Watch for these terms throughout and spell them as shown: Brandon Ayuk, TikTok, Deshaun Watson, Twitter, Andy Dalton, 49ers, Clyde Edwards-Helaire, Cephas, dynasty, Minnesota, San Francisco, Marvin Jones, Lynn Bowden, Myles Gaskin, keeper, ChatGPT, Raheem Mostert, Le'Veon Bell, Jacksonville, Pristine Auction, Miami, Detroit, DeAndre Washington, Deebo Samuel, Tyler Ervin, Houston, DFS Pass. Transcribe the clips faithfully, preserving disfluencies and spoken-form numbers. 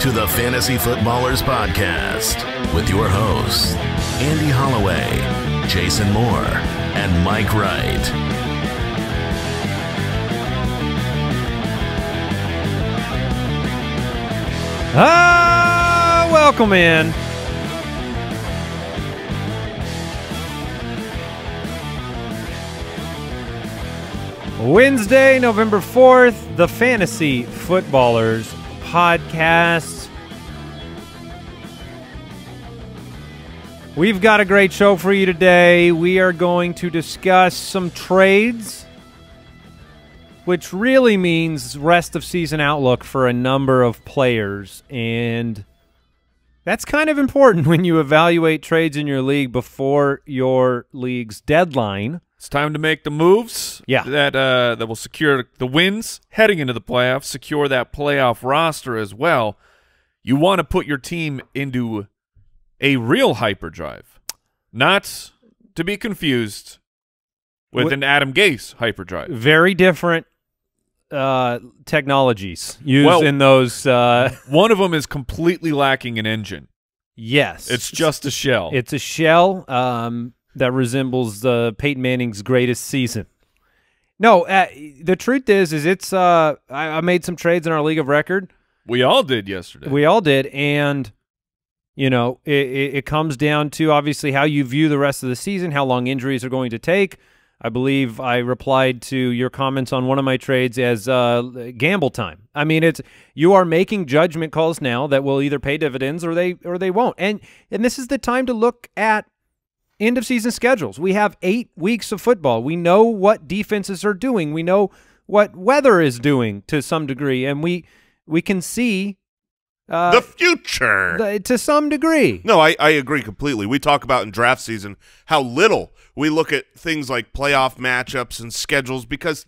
to the Fantasy Footballers Podcast with your hosts, Andy Holloway, Jason Moore, and Mike Wright. Ah, welcome in. Wednesday, November fourth, the Fantasy Footballers Podcast. We've got a great show for you today. We are going to discuss some trades, which really means rest of season outlook for a number of players. And that's kind of important when you evaluate trades in your league before your league's deadline. It's time to make the moves yeah. that uh, that will secure the wins heading into the playoffs, secure that playoff roster as well. You want to put your team into a real hyperdrive, not to be confused with what? An Adam Gase hyperdrive. Very different uh technologies used well, in those. Uh one of them is completely lacking an engine. Yes, it's just a shell. It's a shell um that resembles uh Peyton Manning's greatest season. No, uh, the truth is is it's uh I, I made some trades in our league of record. We all did yesterday. We all did. And you know, it, it, it comes down to obviously how you view the rest of the season, how long injuries are going to take. I believe I replied to your comments on one of my trades as uh, gamble time. I mean, it's you are making judgment calls now that will either pay dividends or they or they won't. And and this is the time to look at end of season schedules. We have eight weeks of football. We know what defenses are doing. We know what weather is doing to some degree, and we we can see uh, the future the, to some degree. No, I I agree completely. We talk about in draft season how little we look at things like playoff matchups and schedules because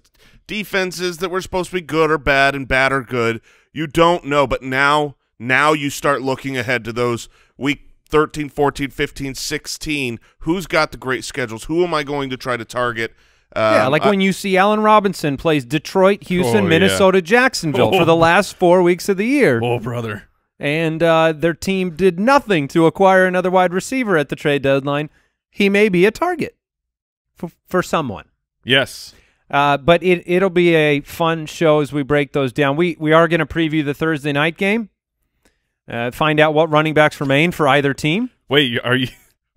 defenses that were supposed to be good are bad and bad are good. You don't know, but now now you start looking ahead to those week thirteen, fourteen, fifteen, sixteen. Who's got the great schedules? Who am I going to try to target? Um, yeah, like I, when you see Allen Robinson plays Detroit, Houston, oh, Minnesota, yeah. Jacksonville oh. for the last four weeks of the year. Oh, brother. And uh, their team did nothing to acquire another wide receiver at the trade deadline. He may be a target. For, for someone. Yes. Uh, but it, it'll be a fun show as we break those down. We, we are going to preview the Thursday night game, uh, find out what running backs remain for either team. Wait, are you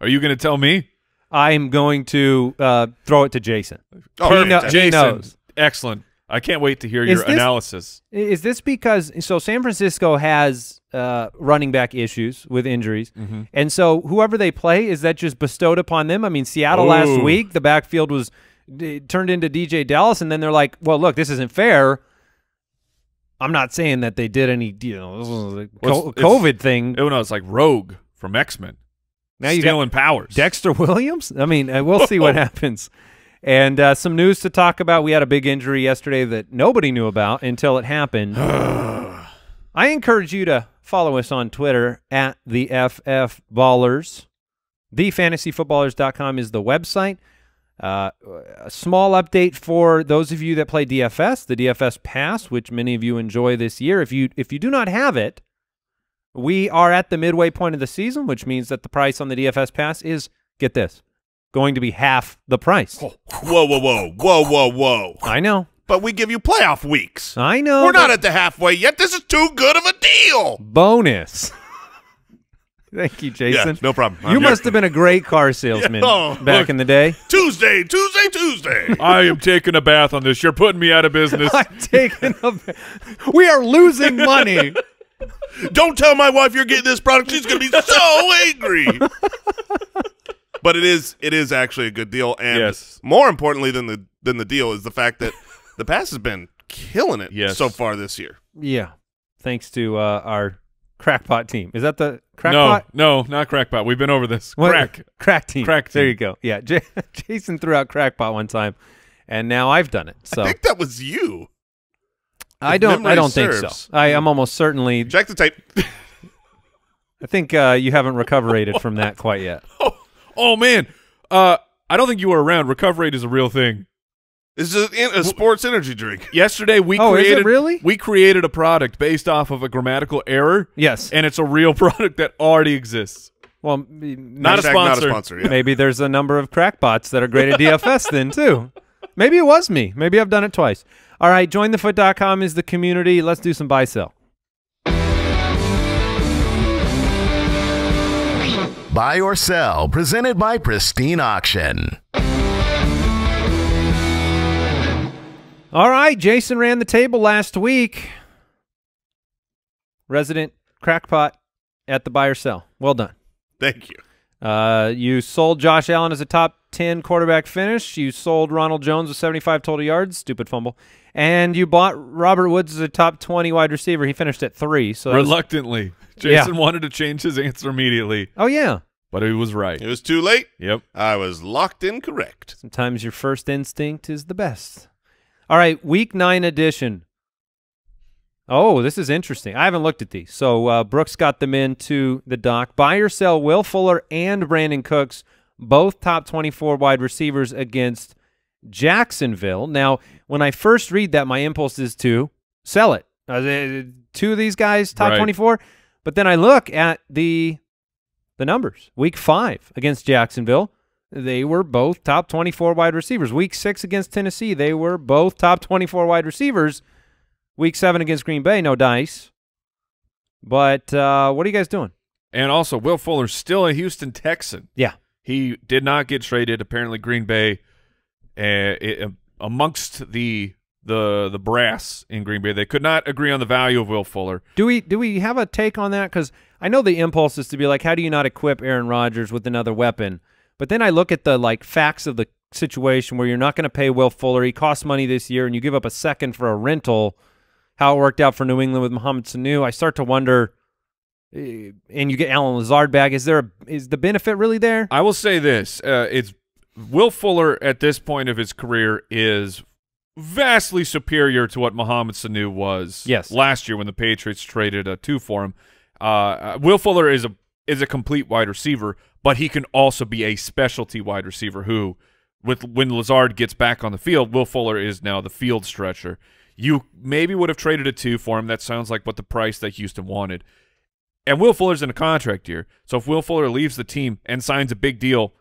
are you going to tell me? I'm going to uh, throw it to Jason. Oh, he, no, Jason, he knows. Excellent. I can't wait to hear is your this, analysis. Is this because – so San Francisco has uh, running back issues with injuries, mm-hmm. and so whoever they play, is that just bestowed upon them? I mean, Seattle Ooh. last week, the backfield was turned into D J Dallas, and then they're like, well, look, this isn't fair. I'm not saying that they did any you know, well, it's, COVID it's, thing. Oh, no, it's like Rogue from X-Men. Now you Stealing got powers. Dexter Williams? I mean, we'll see what happens. And uh, some news to talk about. We had a big injury yesterday that nobody knew about until it happened. I encourage you to follow us on Twitter at the F F Ballers. the fantasy footballers dot com is the website. Uh, a small update for those of you that play D F S, the D F S Pass, which many of you enjoy this year. If you if you do not have it, we are at the midway point of the season, which means that the price on the D F S Pass is, get this, going to be half the price. Whoa, whoa, whoa, whoa, whoa, whoa. I know. But we give you playoff weeks. I know. We're not at the halfway yet. This is too good of a deal. Bonus. Thank you, Jason. Yeah, no problem. I'm you here. must have been a great car salesman yeah. oh, back look. in the day. Tuesday, Tuesday, Tuesday. I am taking a bath on this. You're putting me out of business. I'm taking a bath. We are losing money. Don't tell my wife you're getting this product. She's going to be so angry. But it is it is actually a good deal, and yes. more importantly than the than the deal is the fact that the pass has been killing it yes. so far this year. Yeah, thanks to uh, our crackpot team. Is that the crackpot? No, no, not crackpot. We've been over this. What? Crack, crack team. Crack team. There you go. Yeah, J Jason threw out crackpot one time, and now I've done it. So I think that was you. I don't. I don't serves. think so. I am almost certainly. Check the tape. I think uh, you haven't recuperated from that quite yet. Oh. Oh, man. Uh, I don't think you were around. Recovery is a real thing. It's just a sports energy drink. Yesterday we oh, created is it really? we created a product based off of a grammatical error. Yes, and it's a real product that already exists. Well, not a sponsor. Not a sponsor yeah. Maybe there's a number of crackpots that are great at D F S then too. Maybe it was me. Maybe I've done it twice. All right, join the foot dot com is the community. Let's do some buy sell. Buy or sell, presented by Pristine Auction. All right, Jason ran the table last week. Resident crackpot at the buy or sell. Well done. Thank you. Uh, you sold Josh Allen as a top ten quarterback finish. You sold Ronald Jones with seventy-five total yards. Stupid fumble. And you bought Robert Woods as a top twenty wide receiver. He finished at three. So reluctantly. Was, Jason yeah. wanted to change his answer immediately. Oh, yeah. But he was right. It was too late. Yep. I was locked in correct. Sometimes your first instinct is the best. All right, week nine edition. Oh, this is interesting. I haven't looked at these. So uh, Brooks got them into the doc. Buy or sell Will Fuller and Brandon Cooks, both top twenty-four wide receivers against Jacksonville. Now, when I first read that, my impulse is to sell it. Uh, two of these guys, top right. twenty-four. But then I look at the, the numbers. Week five against Jacksonville. They were both top twenty-four wide receivers. Week six against Tennessee, they were both top twenty-four wide receivers. Week seven against Green Bay, no dice. But uh, what are you guys doing? And also, Will Fuller's still a Houston Texan. Yeah. He did not get traded. Apparently, Green Bay, uh, it, amongst the, the, the brass in Green Bay, they could not agree on the value of Will Fuller. Do we, do we have a take on that? Because I know the impulse is to be like, how do you not equip Aaron Rodgers with another weapon? But then I look at the like facts of the situation where you're not going to pay Will Fuller. He costs money this year, and you give up a second for a rental. How it worked out for New England with Mohamed Sanu, I start to wonder. And you get Allen Lazard back. Is there a, is the benefit really there? I will say this: uh, it's Will Fuller at this point of his career is vastly superior to what Mohamed Sanu was. Yes. Last year when the Patriots traded a two for him, uh, Will Fuller is a is a complete wide receiver. But he can also be a specialty wide receiver who, with when Lazard gets back on the field, Will Fuller is now the field stretcher. You maybe would have traded a two for him. That sounds like what the price that Houston wanted. And Will Fuller's in a contract year. So if Will Fuller leaves the team and signs a big deal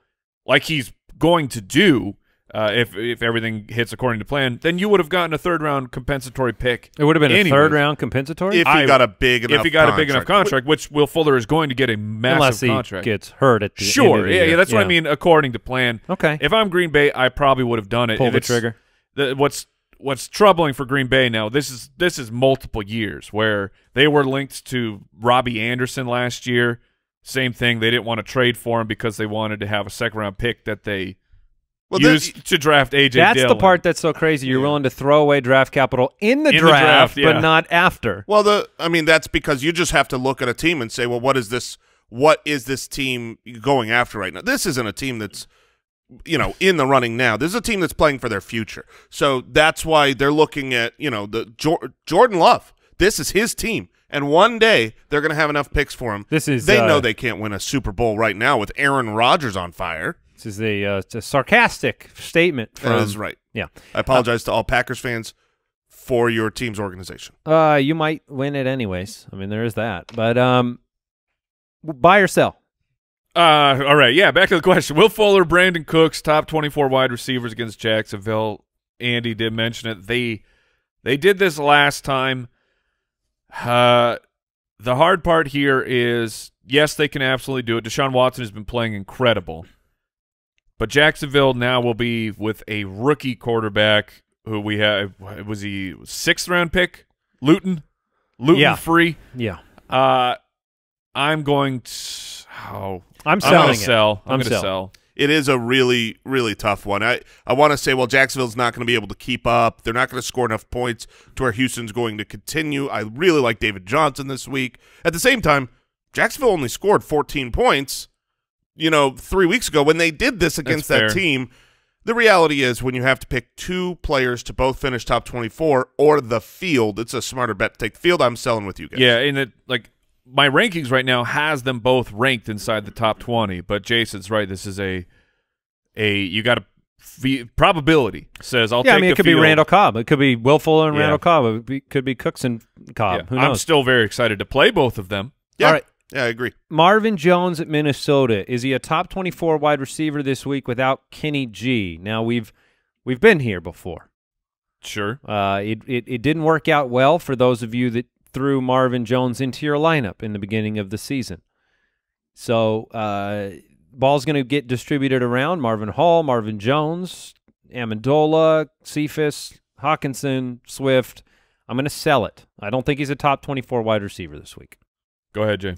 like he's going to do, uh, if, if everything hits according to plan, then you would have gotten a third-round compensatory pick. It would have been anyways. a third-round compensatory? If he I, got a big enough If he got contract. a big enough contract, which Will Fuller is going to get a massive Unless he contract. gets hurt at the Sure, end of the yeah, year. that's yeah. what I mean, according to plan. Okay. If I'm Green Bay, I probably would have done it. Pull the trigger. The, what's, what's troubling for Green Bay now, this is, this is multiple years where they were linked to Robbie Anderson last year. Same thing. They didn't want to trade for him because they wanted to have a second-round pick that they – Well, used that, to draft A J That's Dillon. The part that's so crazy. You're yeah. willing to throw away draft capital in the in draft, the draft yeah. but not after. Well, the I mean, that's because you just have to look at a team and say, well, what is this? What is this team going after right now? This isn't a team that's, you know, in the running now. This is a team that's playing for their future. So that's why they're looking at, you know, the Jor Jordan Love. This is his team. And one day they're going to have enough picks for him. This is they uh, know they can't win a Super Bowl right now with Aaron Rodgers on fire. This is a, uh, a sarcastic statement. From, that is right. Yeah. I apologize uh, to all Packers fans for your team's organization. Uh, you might win it anyways. I mean, there is that. But um, buy or sell? Uh, all right. Yeah, back to the question. Will Fuller, Brandon Cooks, top twenty-four wide receivers against Jacksonville. Andy did mention it. They, they did this last time. Uh, the hard part here is, yes, they can absolutely do it. Deshaun Watson has been playing incredible. But Jacksonville now will be with a rookie quarterback who we have. Was he sixth round pick? Luton, Luton yeah. free. Yeah. Uh, I'm going. To, oh, I'm selling. I'm gonna sell. I'm, I'm going to sell. It is a really, really tough one. I I want to say, well, Jacksonville's not going to be able to keep up. They're not going to score enough points to where Houston's going to continue. I really like David Johnson this week. At the same time, Jacksonville only scored fourteen points. You know, three weeks ago when they did this against that team. The reality is when you have to pick two players to both finish top twenty-four or the field, it's a smarter bet to take the field. I'm selling with you guys. Yeah, and it, like my rankings right now has them both ranked inside the top twenty, but Jason's right. This is a – a you got to probability says I'll yeah, take I mean, it could field. be Randall Cobb. It could be Will Fuller and yeah. Randall Cobb. It be, could be Cooks and Cobb. Yeah. Who knows? I'm still very excited to play both of them. Yeah. All right. Yeah, I agree. Marvin Jones at Minnesota. Is he a top twenty-four wide receiver this week without Kenny G? Now, we've we've been here before. Sure. Uh, it, it, it didn't work out well for those of you that threw Marvin Jones into your lineup in the beginning of the season. So, uh, ball's going to get distributed around Marvin Hall, Marvin Jones, Amendola, Cephas, Hawkinson, Swift. I'm going to sell it. I don't think he's a top twenty-four wide receiver this week. Go ahead, Jay.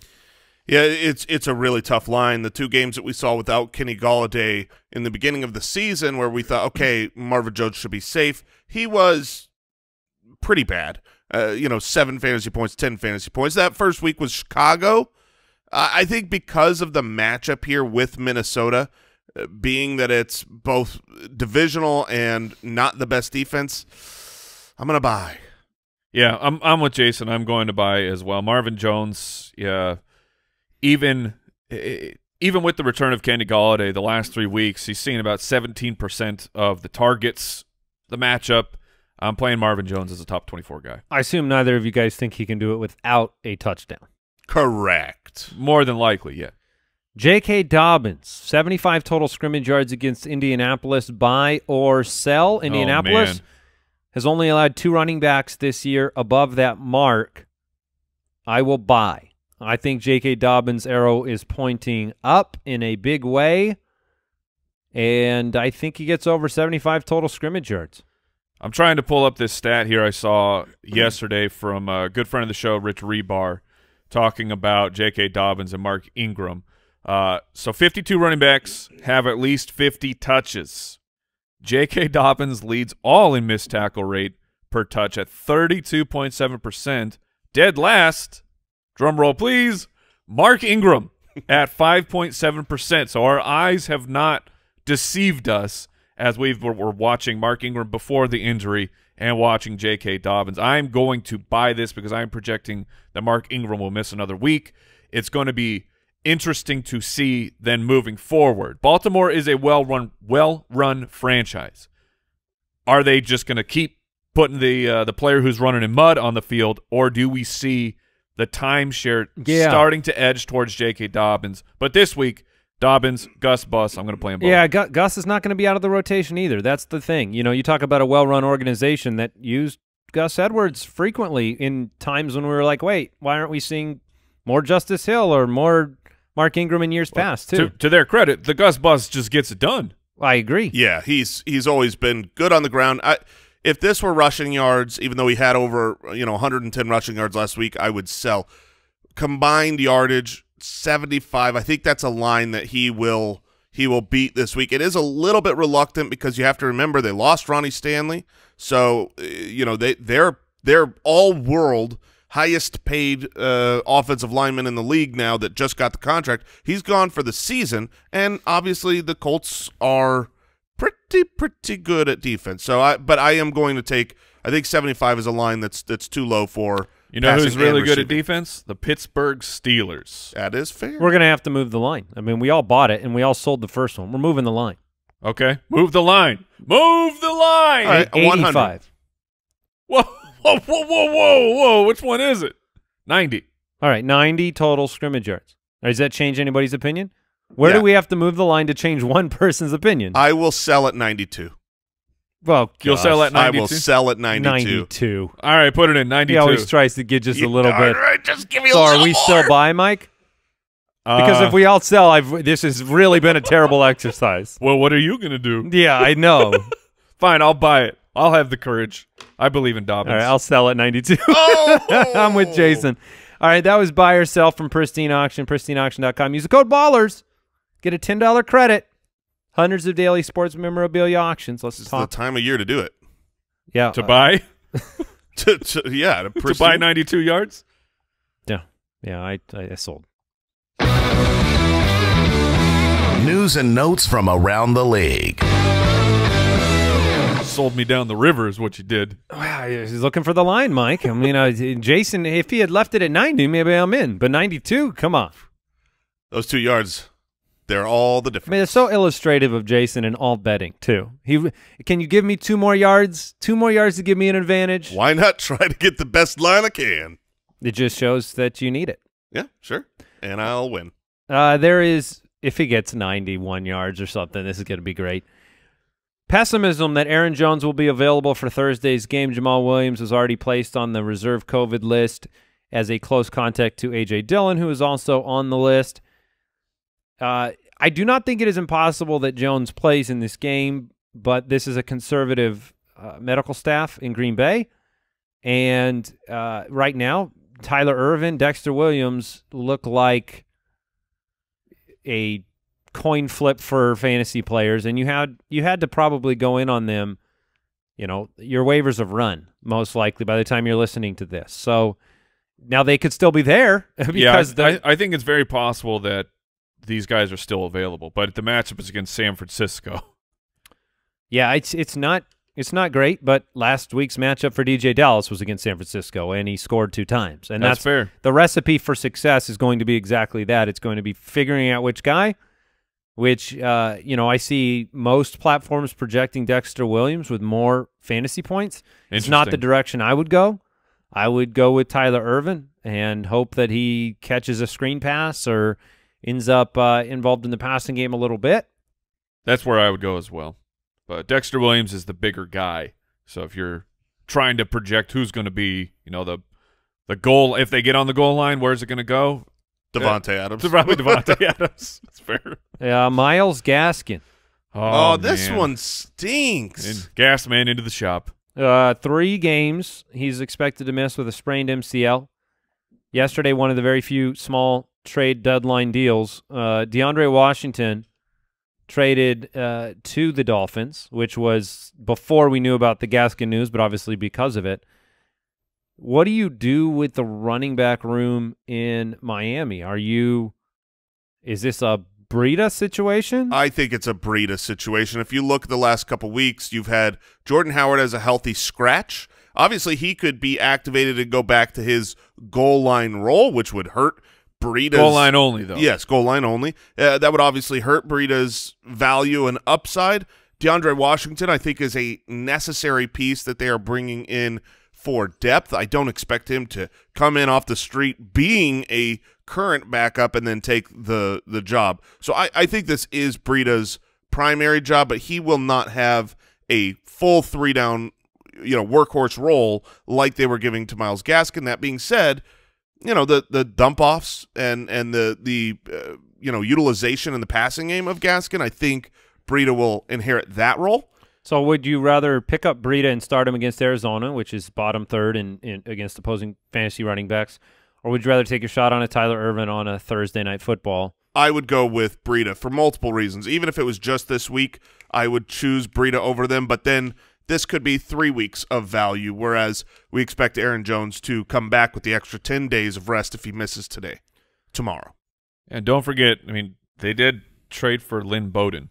Yeah, it's it's a really tough line. The two games that we saw without Kenny Golladay in the beginning of the season where we thought, okay, Marvin Jones should be safe, he was pretty bad. Uh, you know, seven fantasy points, ten fantasy points. That first week was Chicago. Uh, I think because of the matchup here with Minnesota, uh, being that it's both divisional and not the best defense, I'm going to buy. Yeah, I'm I'm with Jason. I'm going to buy as well. Marvin Jones, yeah, even even with the return of Kenny Golladay, the last three weeks he's seen about seventeen percent of the targets. The matchup, I'm playing Marvin Jones as a top twenty-four guy. I assume neither of you guys think he can do it without a touchdown. Correct. More than likely, yeah. J K. Dobbins, seventy-five total scrimmage yards against Indianapolis. Buy or sell Indianapolis? Oh, man. Has only allowed two running backs this year above that mark. I will buy. I think J K. Dobbins' arrow is pointing up in a big way, and I think he gets over seventy-five total scrimmage yards. I'm trying to pull up this stat here I saw yesterday from a good friend of the show, Rich Rebar, talking about J K. Dobbins and Mark Ingram. Uh, so fifty-two running backs have at least fifty touches. J K. Dobbins leads all in missed tackle rate per touch at thirty-two point seven percent. Dead last, drum roll please, Mark Ingram at five point seven percent. So our eyes have not deceived us as we were watching Mark Ingram before the injury and watching J K. Dobbins. I'm going to buy this because I'm projecting that Mark Ingram will miss another week. It's going to be interesting to see then moving forward. Baltimore is a well-run well-run franchise. Are they just going to keep putting the uh, the player who's running in mud on the field, or do we see the timeshare yeah. starting to edge towards J K. Dobbins? But this week, Dobbins, Gus, Bus, I'm going to play him both. Yeah, Gu Gus is not going to be out of the rotation either. That's the thing. You know, you talk about a well-run organization that used Gus Edwards frequently in times when we were like, wait, why aren't we seeing more Justice Hill or more Mark Ingram in years well, past, too. To, to their credit, the Gus Bus just gets it done. I agree. Yeah, he's he's always been good on the ground. I, if this were rushing yards, even though he had over you know one hundred ten rushing yards last week, I would sell. Combined yardage, seventy-five. I think that's a line that he will he will beat this week. It is a little bit reluctant because you have to remember they lost Ronnie Stanley, so you know they they're they're all world. Highest paid uh, offensive lineman in the league now that just got the contract. He's gone for the season, and obviously the Colts are pretty, pretty good at defense. So, I but I am going to take, I think seventy-five is a line that's that's too low for You know who's really good at defense? The Pittsburgh Steelers. That is fair. We're going to have to move the line. I mean, we all bought it, and we all sold the first one. We're moving the line. Okay. Move the line. Move the line! All right, eighty-five. Whoa. Whoa, whoa, whoa, whoa, whoa. Which one is it? ninety. All right, ninety total scrimmage yards. Right, does that change anybody's opinion? Where yeah. do we have to move the line to change one person's opinion? I will sell at ninety-two. Well, You'll gosh. sell at ninety-two? I will sell at ninety-two. ninety-two. All right, put it in ninety-two. He always tries to get just you a little bit. Right, just give me so a little are we more. still buy, Mike? Uh, because if we all sell, I've, this has really been a terrible exercise. Well, what are you going to do? Yeah, I know. Fine, I'll buy it. I'll have the courage. I believe in Dobbins. All right, I'll sell at ninety-two. Oh! I'm with Jason. All right, that was buy or sell from Pristine Auction, pristine auction dot com. Use the code BALLERS. Get a ten dollar credit. Hundreds of daily sports memorabilia auctions. Let's this talk. It's the time of year to do it. Yeah. To uh, buy? to, to, yeah. To, to buy ninety-two yards? Yeah. Yeah, I, I, I sold. News and notes from around the league. Sold me down the river is what you did. Wow, he's looking for the line, Mike. I mean, uh, Jason, if he had left it at ninety, maybe I'm in. But ninety-two, come on. Those two yards, They're all the difference. I mean, it's so illustrative of Jason in all betting, too. He, can you give me two more yards? Two more yards to give me an advantage? Why not try to get the best line I can? It just shows that you need it. Yeah, sure. And I'll win. Uh, there is, if he gets ninety-one yards or something, this is going to be great. Pessimism that Aaron Jones will be available for Thursday's game. Jamal Williams was already placed on the reserve COVID list as a close contact to A J. Dillon, who is also on the list. Uh, I do not think it is impossible that Jones plays in this game, but this is a conservative uh, medical staff in Green Bay. And uh, right now, Tyler Ervin, Dexter Williams look like a coin flip for fantasy players, and you had you had to probably go in on them. You know, your waivers have run most likely by the time you're listening to this. So now they could still be there. because yeah, I, I think it's very possible that these guys are still available, but the matchup is against San Francisco. Yeah, it's it's not it's not great, but last week's matchup for D J Dallas was against San Francisco, and he scored two times, and that's, that's fair. The recipe for success is going to be exactly that. It's going to be figuring out which guy. Which, uh, you know, I see most platforms projecting Dexter Williams with more fantasy points. It's not the direction I would go. I would go with Tyler Ervin and hope that he catches a screen pass or ends up uh, involved in the passing game a little bit. That's where I would go as well. But Dexter Williams is the bigger guy. So if you're trying to project who's going to be, you know, the the goal, if they get on the goal line, where's it going to go? Devontae yeah. Adams. It's probably Devontae Adams. That's fair. Yeah, uh, Myles Gaskin. Oh, oh this one stinks. And gas man into the shop. Uh, three games he's expected to miss with a sprained M C L. Yesterday, one of the very few small trade deadline deals. Uh, DeAndre Washington traded uh, to the Dolphins, which was before we knew about the Gaskin news, but obviously because of it. What do you do with the running back room in Miami? Are you – is this a Breida situation? I think it's a Breida situation. If you look at the last couple weeks, you've had Jordan Howard as a healthy scratch. Obviously, he could be activated and go back to his goal line role, which would hurt Breida's – Goal line only, though. Yes, goal line only. Uh, that would obviously hurt Breida's value and upside. DeAndre Washington, I think, is a necessary piece that they are bringing in – for depth. I don't expect him to come in off the street being a current backup and then take the the job. So I, I think this is Breida's primary job, but he will not have a full three down, you know, workhorse role like they were giving to Myles Gaskin. That being said, you know, the the dump offs and and the the uh, you know, utilization in the passing game of Gaskin, I think Breida will inherit that role. So would you rather pick up Breida and start him against Arizona, which is bottom third in, in against opposing fantasy running backs, or would you rather take a shot on a Tyler Ervin on a Thursday Night Football? I would go with Breida for multiple reasons. Even if it was just this week, I would choose Breida over them, but then this could be three weeks of value, whereas we expect Aaron Jones to come back with the extra ten days of rest if he misses today, tomorrow. And don't forget, I mean, they did trade for Lynn Bowden.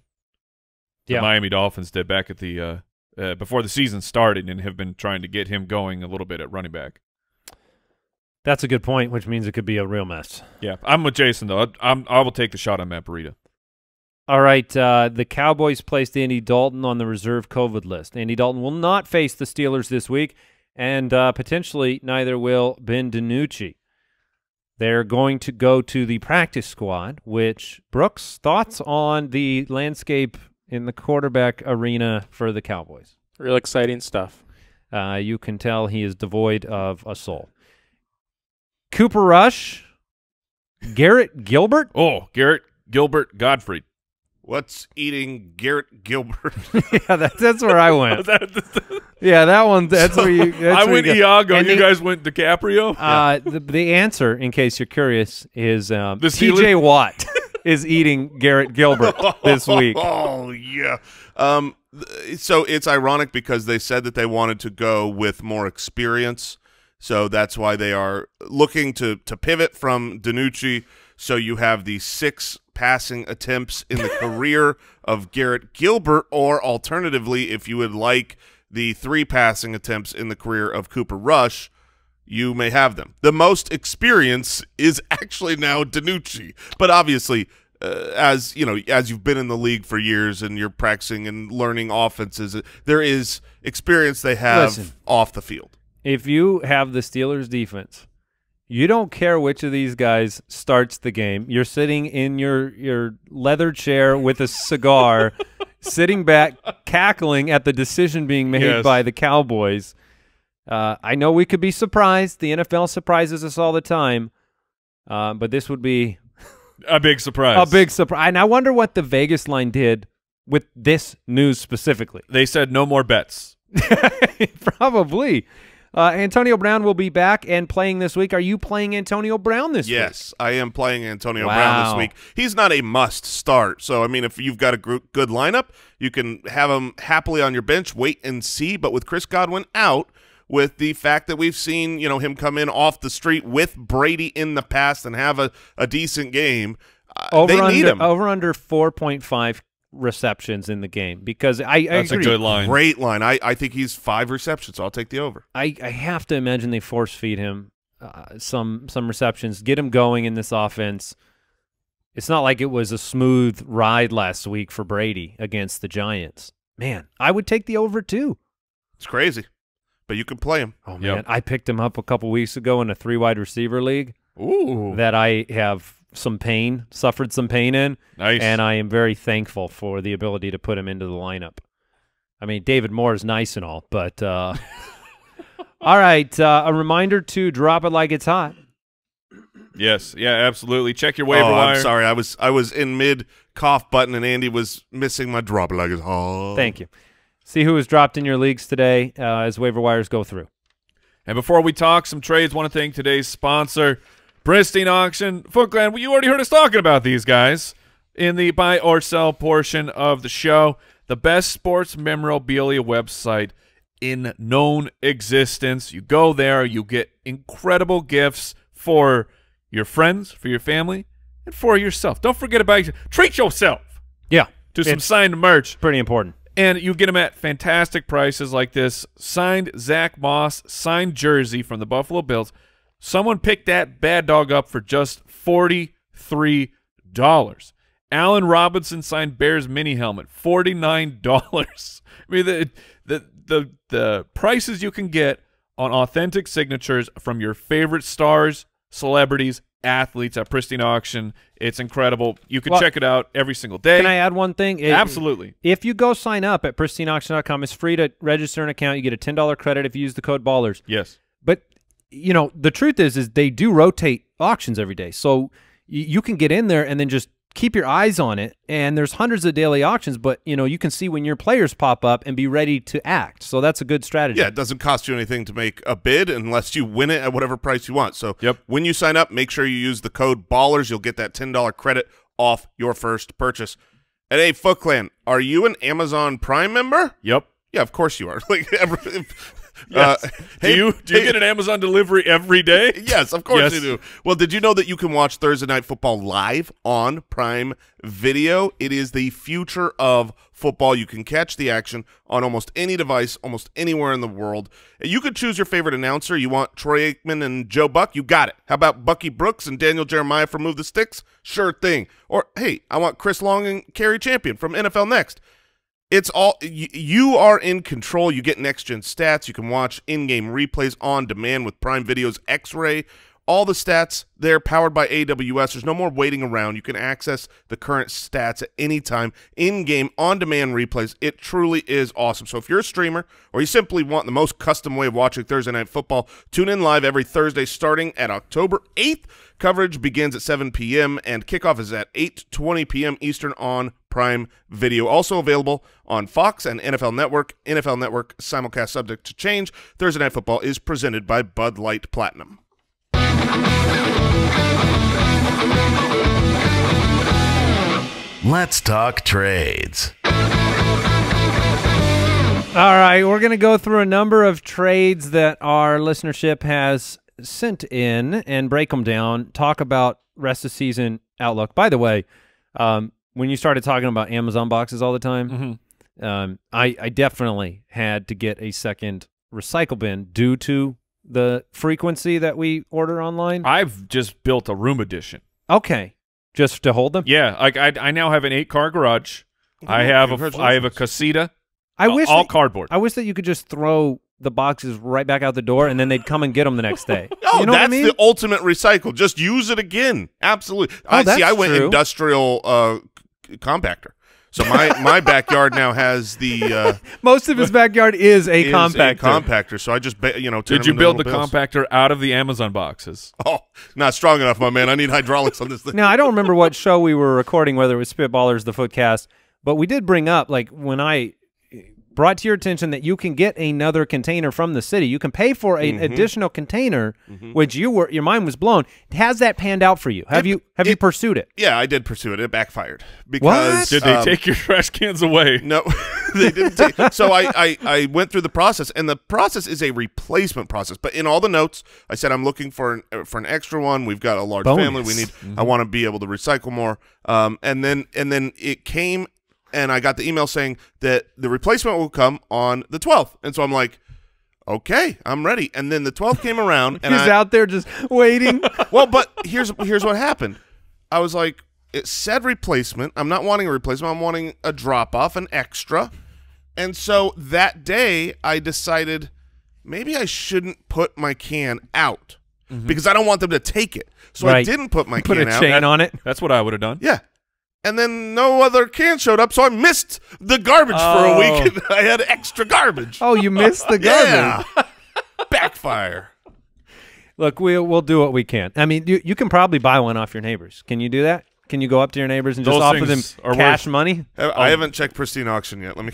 The yeah. Miami Dolphins did back at the uh, uh, before the season started, and have been trying to get him going a little bit at running back. That's a good point, which means it could be a real mess. Yeah, I'm with Jason though. I, I'm I will take the shot on Matt Breida. All right, uh, the Cowboys placed Andy Dalton on the reserve COVID list. Andy Dalton will not face the Steelers this week, and uh, potentially neither will Ben DiNucci. They're going to go to the practice squad. Which Brooks, thoughts on the landscape in the quarterback arena for the Cowboys? Real exciting stuff. Uh, you can tell he is devoid of a soul. Cooper Rush, Garrett Gilbert. Oh, Garrett Gilbert Godfrey. What's eating Garrett Gilbert? yeah, that, that's where I went. yeah, that one. That's so where you. That's I where went you Iago. And you the, guys went DiCaprio. Uh, yeah. the, the answer, in case you're curious, is um, T J Watt. is eating Garrett Gilbert this week. Oh, yeah. Um, so it's ironic because they said that they wanted to go with more experience, so that's why they are looking to, to pivot from DiNucci. So you have the six passing attempts in the career of Garrett Gilbert, or alternatively, if you would like the three passing attempts in the career of Cooper Rush, you may have them. The most experience is actually now DiNucci, but obviously uh, as you know, as you've been in the league for years and you're practicing and learning offenses, there is experience they have Listen, off the field. If you have the Steelers defense, you don't care which of these guys starts the game. You're sitting in your your leather chair with a cigar, sitting back, cackling at the decision being made yes. by the Cowboys. Uh, I know we could be surprised. The N F L surprises us all the time, uh, but this would be a big surprise. A big surprise. And I wonder what the Vegas line did with this news specifically. They said no more bets. Probably. Uh, Antonio Brown will be back and playing this week. Are you playing Antonio Brown this yes, week? Yes, I am playing Antonio wow. Brown this week. He's not a must start. So, I mean, if you've got a good lineup, you can have him happily on your bench, wait and see. But with Chris Godwin out, with the fact that we've seen you know him come in off the street with Brady in the past and have a, a decent game, uh, over they under, need him. Over under four point five receptions in the game, because I, I that's agree. a good line, great line. I I think he's five receptions. So I'll take the over. I I have to imagine they force feed him uh, some some receptions, get him going in this offense. It's not like it was a smooth ride last week for Brady against the Giants. Man, I would take the over too. It's crazy, but you can play him. Oh man, yep. I picked him up a couple weeks ago in a three wide receiver league. Ooh, that I have. some pain, suffered some pain in, nice. and I am very thankful for the ability to put him into the lineup. I mean, David Moore is nice and all, but uh, all right, uh, a reminder to drop it like it's hot. Yes, yeah, absolutely. Check your waiver oh, wire. I'm sorry, I was I was in mid cough button, and Andy was missing my drop it like it's hot. Thank you. See who was dropped in your leagues today uh, as waiver wires go through. And before we talk some trades, want to thank today's sponsor, Pristine Auction. Foot Clan, well, you already heard us talking about these guys in the buy or sell portion of the show. The best sports memorabilia website in known existence. You go there, you get incredible gifts for your friends, for your family, and for yourself. Don't forget about yourself. Treat yourself. Yeah. To some signed merch. Pretty important. And you get them at fantastic prices like this. Signed Zach Moss, signed jersey from the Buffalo Bills. Someone picked that bad dog up for just forty-three dollars. Allen Robinson signed Bears mini helmet, forty-nine dollars. I mean, the, the, the, the prices you can get on authentic signatures from your favorite stars, celebrities, athletes at Pristine Auction. It's incredible. You can well, check it out every single day. Can I add one thing? It, Absolutely. If you go sign up at pristine auction dot com, it's free to register an account. You get a ten dollar credit if you use the code BALLERS. Yes. But you know, the truth is, is they do rotate auctions every day. So you can get in there and then just keep your eyes on it. And there's hundreds of daily auctions, but, you know, you can see when your players pop up and be ready to act. So that's a good strategy. Yeah, it doesn't cost you anything to make a bid unless you win it at whatever price you want. So yep. when you sign up, make sure you use the code BALLERS. You'll get that ten dollar credit off your first purchase. And hey, Foot Clan, are you an Amazon Prime member? Yep. Yeah, of course you are. Like, every, yes. uh, hey, do you do you hey, get an Amazon delivery every day? Yes, of course yes. you do. Well, did you know that you can watch Thursday Night Football live on Prime Video? It is the future of football. You can catch the action on almost any device, almost anywhere in the world. You could choose your favorite announcer. You want Troy Aikman and Joe Buck? You got it. How about Bucky Brooks and Daniel Jeremiah from Move the Sticks? Sure thing. Or, hey, I want Chris Long and Kerry Champion from N F L Next. It's all you are in control. You get next gen stats. You can watch in-game replays on demand with Prime Video's X-Ray. All the stats, they're powered by A W S. There's no more waiting around. You can access the current stats at any time, in-game, on-demand replays. It truly is awesome. So if you're a streamer or you simply want the most custom way of watching Thursday Night Football, tune in live every Thursday starting at October eighth. Coverage begins at seven p m and kickoff is at eight twenty p m Eastern on Prime Video. Also available on Fox and N F L Network. N F L Network simulcast subject to change. Thursday Night Football is presented by Bud Light Platinum. Let's talk trades. All right, we're going to go through a number of trades that our listenership has sent in and break them down, talk about rest of season outlook. By the way, um, when you started talking about Amazon boxes all the time, mm-hmm. um, I, I definitely had to get a second recycle bin due to the frequency that we order online. I've just built a room edition. Okay. just to hold them? Yeah, I I, I now have an eight car garage. I have a I have a casita. I wish all that, cardboard. I wish that you could just throw the boxes right back out the door, and then they'd come and get them the next day. no, you know that's I mean? the ultimate recycle. Just use it again. Absolutely. Oh, I see. I went true. industrial uh, compactor. So my, my backyard now has the uh, most of his backyard is a is compactor. A compactor. So I just you know. Did you build the bills. compactor out of the Amazon boxes? Oh, not strong enough, my man. I need hydraulics on this thing. Now I don't remember what show we were recording, whether it was Spitballers, the Footcast, but we did bring up like when I brought to your attention that you can get another container from the city. You can pay for an mm-hmm. additional container, mm-hmm. which you were your mind was blown. Has that panned out for you? Have it, you have it, you pursued it? Yeah, I did pursue it. It backfired because what? did they um, take your trash cans away? No, they didn't. Take, so I, I I went through the process, and the process is a replacement process. But in all the notes, I said I'm looking for an, for an extra one. We've got a large Bonus. family. We need. Mm-hmm. I want to be able to recycle more. Um, and then and then it came. And I got the email saying that the replacement will come on the twelfth. And so I'm like, okay, I'm ready. And then the twelfth came around. And He's I, out there just waiting. Well, but here's here's what happened. I was like, it said replacement. I'm not wanting a replacement. I'm wanting a drop-off, an extra. And so that day I decided maybe I shouldn't put my can out mm-hmm. because I don't want them to take it. So right. I didn't put my put can out. Put a chain on it. That's what I would have done. Yeah. And then no other can showed up, so I missed the garbage oh. for a week. And I had extra garbage. Oh, you missed the garbage. Yeah. Backfire. Look, we'll, we'll do what we can. I mean, you, you can probably buy one off your neighbors. Can you do that? Can you go up to your neighbors and Those just offer them cash worth. money? I, I oh. haven't checked Pristine Auction yet. Let me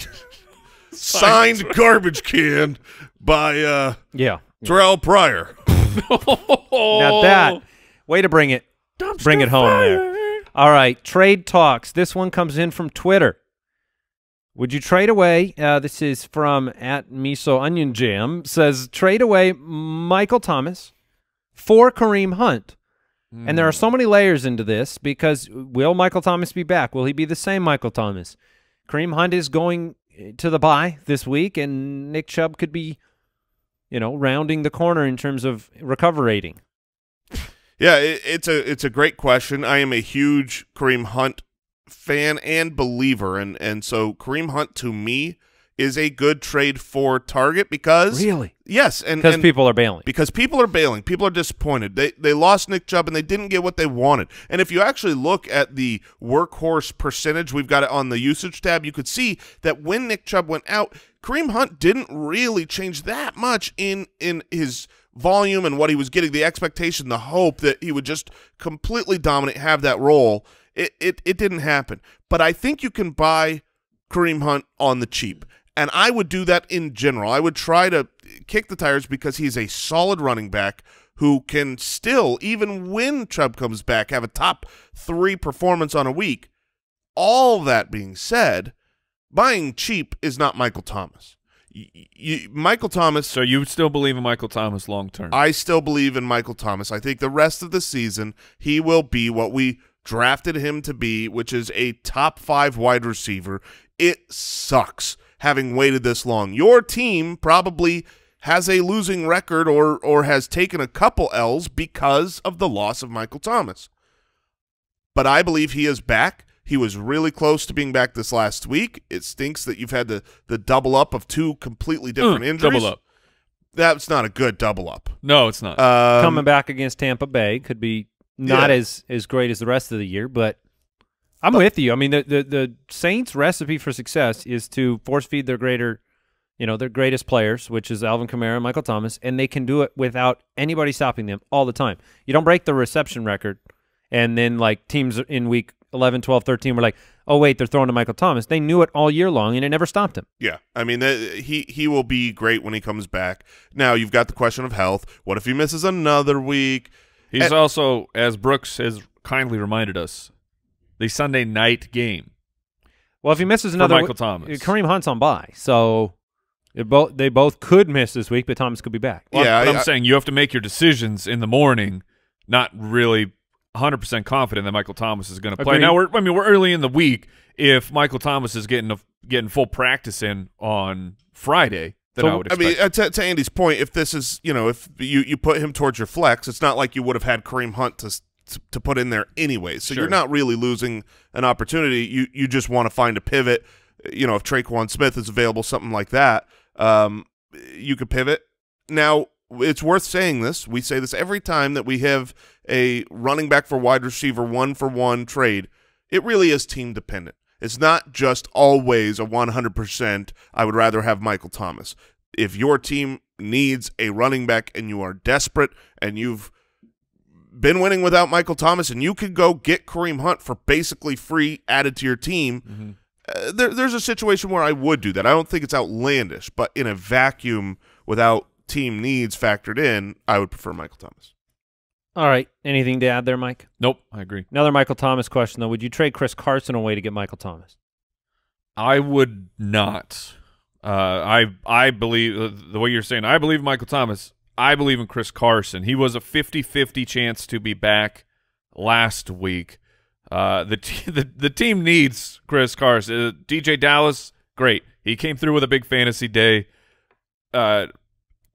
Signed garbage can by uh, yeah. Terrell Pryor. Now that, way to bring it. Dumpster bring it home fire. there. All right, trade talks. This one comes in from Twitter. Would you trade away? Uh, this is from at Miso Onion Jam. Says trade away Michael Thomas for Kareem Hunt. Mm. And there are so many layers into this because will Michael Thomas be back? Will he be the same Michael Thomas? Kareem Hunt is going to the bye this week, and Nick Chubb could be, you know, rounding the corner in terms of recoverating. Yeah, it, it's a it's a great question. I am a huge Kareem Hunt fan and believer, and and so Kareem Hunt to me is a good trade for Target because really yes, and because people are bailing, because people are bailing, people are disappointed. They they lost Nick Chubb and they didn't get what they wanted. And if you actually look at the workhorse percentage, we've got it on the usage tab. You could see that when Nick Chubb went out, Kareem Hunt didn't really change that much in in his. volume and what he was getting, the expectation, the hope that he would just completely dominate, have that role. It, it it didn't happen. But I think you can buy Kareem Hunt on the cheap, and I would do that in general. I would try to kick the tires because he's a solid running back who can still, even when Chubb comes back, have a top three performance on a week. All that being said, buying cheap is not Michael Thomas. You, you, Michael Thomas. So you still believe in Michael Thomas long term? I still believe in Michael Thomas. I think the rest of the season he will be what we drafted him to be, which is a top five wide receiver. It sucks having waited this long. Your team probably has a losing record or or has taken a couple L's because of the loss of Michael Thomas. But I believe he is back. He was really close to being back this last week. It stinks that you've had the, the double up of two completely different mm, injuries. Double up. That's not a good double up. No, it's not. Um, Coming back against Tampa Bay could be not yeah. as, as great as the rest of the year, but I'm but, with you. I mean, the, the, the Saints' recipe for success is to force feed their greater, you know, their greatest players, which is Alvin Kamara and Michael Thomas, and they can do it without anybody stopping them all the time. You don't break the reception record, and then like teams in week eleven, twelve, thirteen were like, oh, wait, they're throwing to Michael Thomas. They knew it all year long, and it never stopped him. Yeah. I mean, th he, he will be great when he comes back. Now, you've got the question of health. What if he misses another week? He's and also, as Brooks has kindly reminded us, the Sunday night game. Well, if he misses another Michael Thomas. Kareem Hunt's on bye, so it bo they both could miss this week, but Thomas could be back. Well, yeah, I, I'm I, saying you have to make your decisions in the morning, not really – one hundred percent confident that Michael Thomas is going to play. Agreed. Now we're I mean we're early in the week. If Michael Thomas is getting a, getting full practice in on Friday, then so, I would expect. I mean to, to Andy's point, if this is, you know, if you you put him towards your flex, it's not like you would have had Kareem Hunt to to, to put in there anyway. So sure. You're not really losing an opportunity. You you just want to find a pivot. You know, if Traquan Smith is available, something like that, um, you could pivot. Now, it's worth saying this. We say this every time that we have a running back for wide receiver one-for-one trade. It really is team dependent. It's not just always a one hundred percent, I would rather have Michael Thomas. If your team needs a running back and you are desperate and you've been winning without Michael Thomas and you could go get Kareem Hunt for basically free added to your team, mm-hmm. uh, there, there's a situation where I would do that. I don't think it's outlandish, but in a vacuum without team needs factored in, I would prefer Michael Thomas. All right. Anything to add there, Mike? Nope. I agree. Another Michael Thomas question, though. Would you trade Chris Carson away to get Michael Thomas? I would not. Uh, I I believe uh, the way you're saying, I believe in Michael Thomas. I believe in Chris Carson. He was a fifty fifty chance to be back last week. Uh, the, t the, the team needs Chris Carson. Uh, D J Dallas, great. He came through with a big fantasy day. Uh,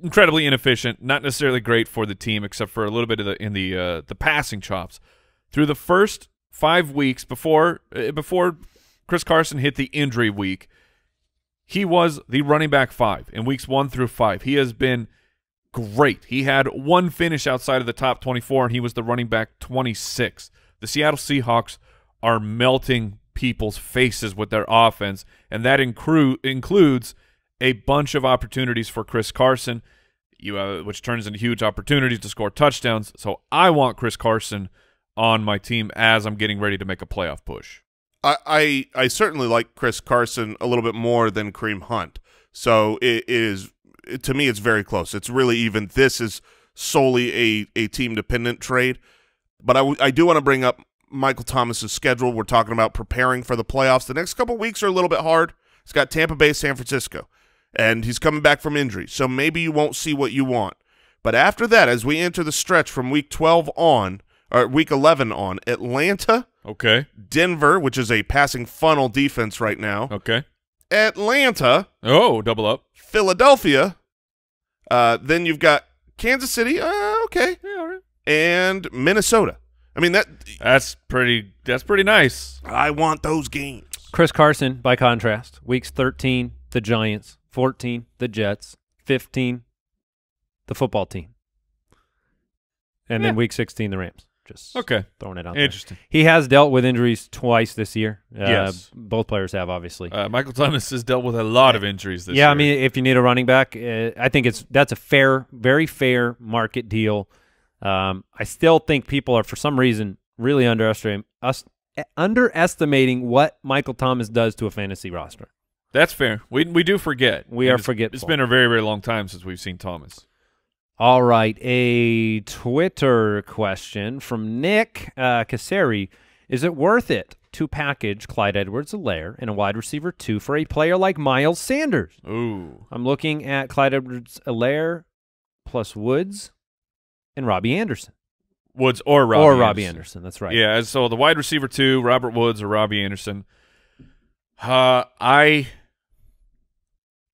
incredibly inefficient, not necessarily great for the team, except for a little bit of the in the uh, the passing chops. Through the first five weeks before uh, before Chris Carson hit the injury week, he was the running back five in weeks one through five. He has been great. He had one finish outside of the top twenty-four, and he was the running back twenty-six. The Seattle Seahawks are melting people's faces with their offense, and that incru includes. a bunch of opportunities for Chris Carson, you uh, which turns into huge opportunities to score touchdowns. So I want Chris Carson on my team as I'm getting ready to make a playoff push. I I, I certainly like Chris Carson a little bit more than Kareem Hunt. So it, it is it, to me, it's very close. It's really even. This is solely a a team dependent trade. But I w I do want to bring up Michael Thomas's schedule. We're talking about preparing for the playoffs. The next couple weeks are a little bit hard. It's got Tampa Bay, San Francisco. And he's coming back from injury, so maybe you won't see what you want. But after that, as we enter the stretch from week twelve on, or week eleven on, Atlanta, okay, Denver, which is a passing funnel defense right now, okay, Atlanta, oh, double up, Philadelphia, uh, then you've got Kansas City, uh, okay, yeah, all right. And Minnesota. I mean that that's pretty. That's pretty nice. I want those games. Chris Carson, by contrast, weeks thirteen, the Giants. fourteen, the Jets. fifteen, the football team. And yeah. then week sixteen, the Rams. Just okay. throwing it out Interesting. there. He has dealt with injuries twice this year. Yes. Uh, both players have, obviously. Uh, Michael Thomas has dealt with a lot of injuries this yeah, year. Yeah, I mean, if you need a running back, uh, I think it's that's a fair, very fair market deal. Um, I still think people are, for some reason, really underestimating, us, underestimating what Michael Thomas does to a fantasy roster. That's fair. We we do forget. We and are forgetful. It's been a very, very long time since we've seen Thomas. All right. A Twitter question from Nick uh, Casseri. Is it worth it to package Clyde Edwards-Helaire and a wide receiver two for a player like Miles Sanders? Ooh. I'm looking at Clyde Edwards-Helaire plus Woods and Robbie Anderson. Woods or Robbie or Anderson. Robbie Anderson. That's right. Yeah, so the wide receiver two, Robert Woods or Robbie Anderson. Uh, I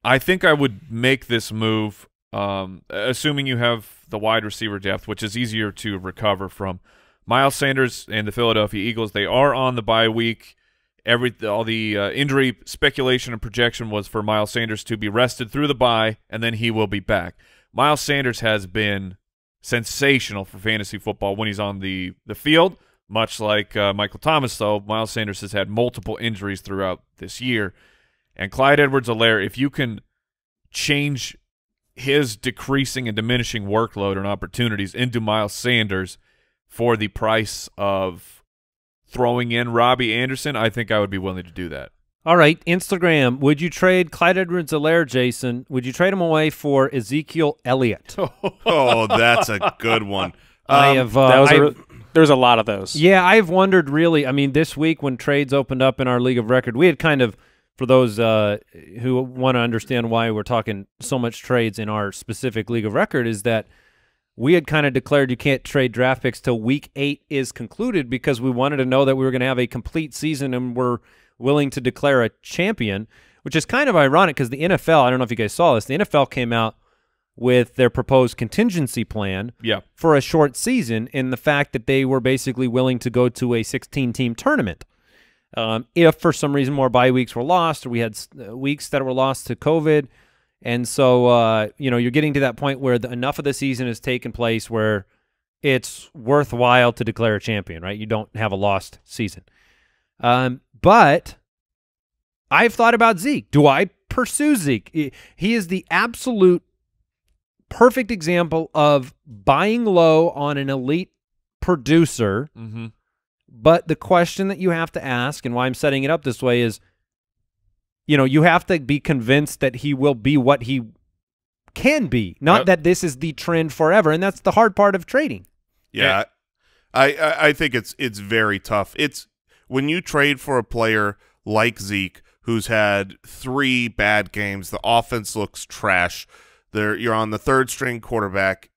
I think I would make this move, um, assuming you have the wide receiver depth, which is easier to recover from. Miles Sanders and the Philadelphia Eagles, they are on the bye week. Every all the uh, injury speculation and projection was for Miles Sanders to be rested through the bye, and then he will be back. Miles Sanders has been sensational for fantasy football when he's on the, the field. Much like uh, Michael Thomas, though, Miles Sanders has had multiple injuries throughout this year. And Clyde Edwards-Helaire, if you can change his decreasing and diminishing workload and opportunities into Miles Sanders for the price of throwing in Robbie Anderson, I think I would be willing to do that. All right, Instagram. Would you trade Clyde Edwards-Helaire, Jason? Would you trade him away for Ezekiel Elliott? Oh, that's a good one. Um, I have. Uh, that was a There's a lot of those. Yeah, I've wondered really. I mean, this week when trades opened up in our League of Record, we had kind of, for those uh, who want to understand why we're talking so much trades in our specific League of Record, is that we had kind of declared you can't trade draft picks till week eight is concluded because we wanted to know that we were going to have a complete season and we're willing to declare a champion, which is kind of ironic because the N F L, I don't know if you guys saw this, the N F L came out with their proposed contingency plan yeah. for a short season, in the fact that they were basically willing to go to a sixteen team tournament. Um, if for some reason more bye weeks were lost, or we had weeks that were lost to COVID. And so, uh, you know, you're getting to that point where the, enough of the season has taken place where it's worthwhile to declare a champion, right? You don't have a lost season. Um, but I've thought about Zeke. Do I pursue Zeke? He is the absolute perfect example of buying low on an elite producer. Mm-hmm. But the question that you have to ask, and why I'm setting it up this way, is, you know, you have to be convinced that he will be what he can be, not yep. that this is the trend forever. And that's the hard part of trading. Yeah, I, I I think it's it's very tough. It's when you trade for a player like Zeke, who's had three bad games, the offense looks trash. There, you're on the third string quarterback.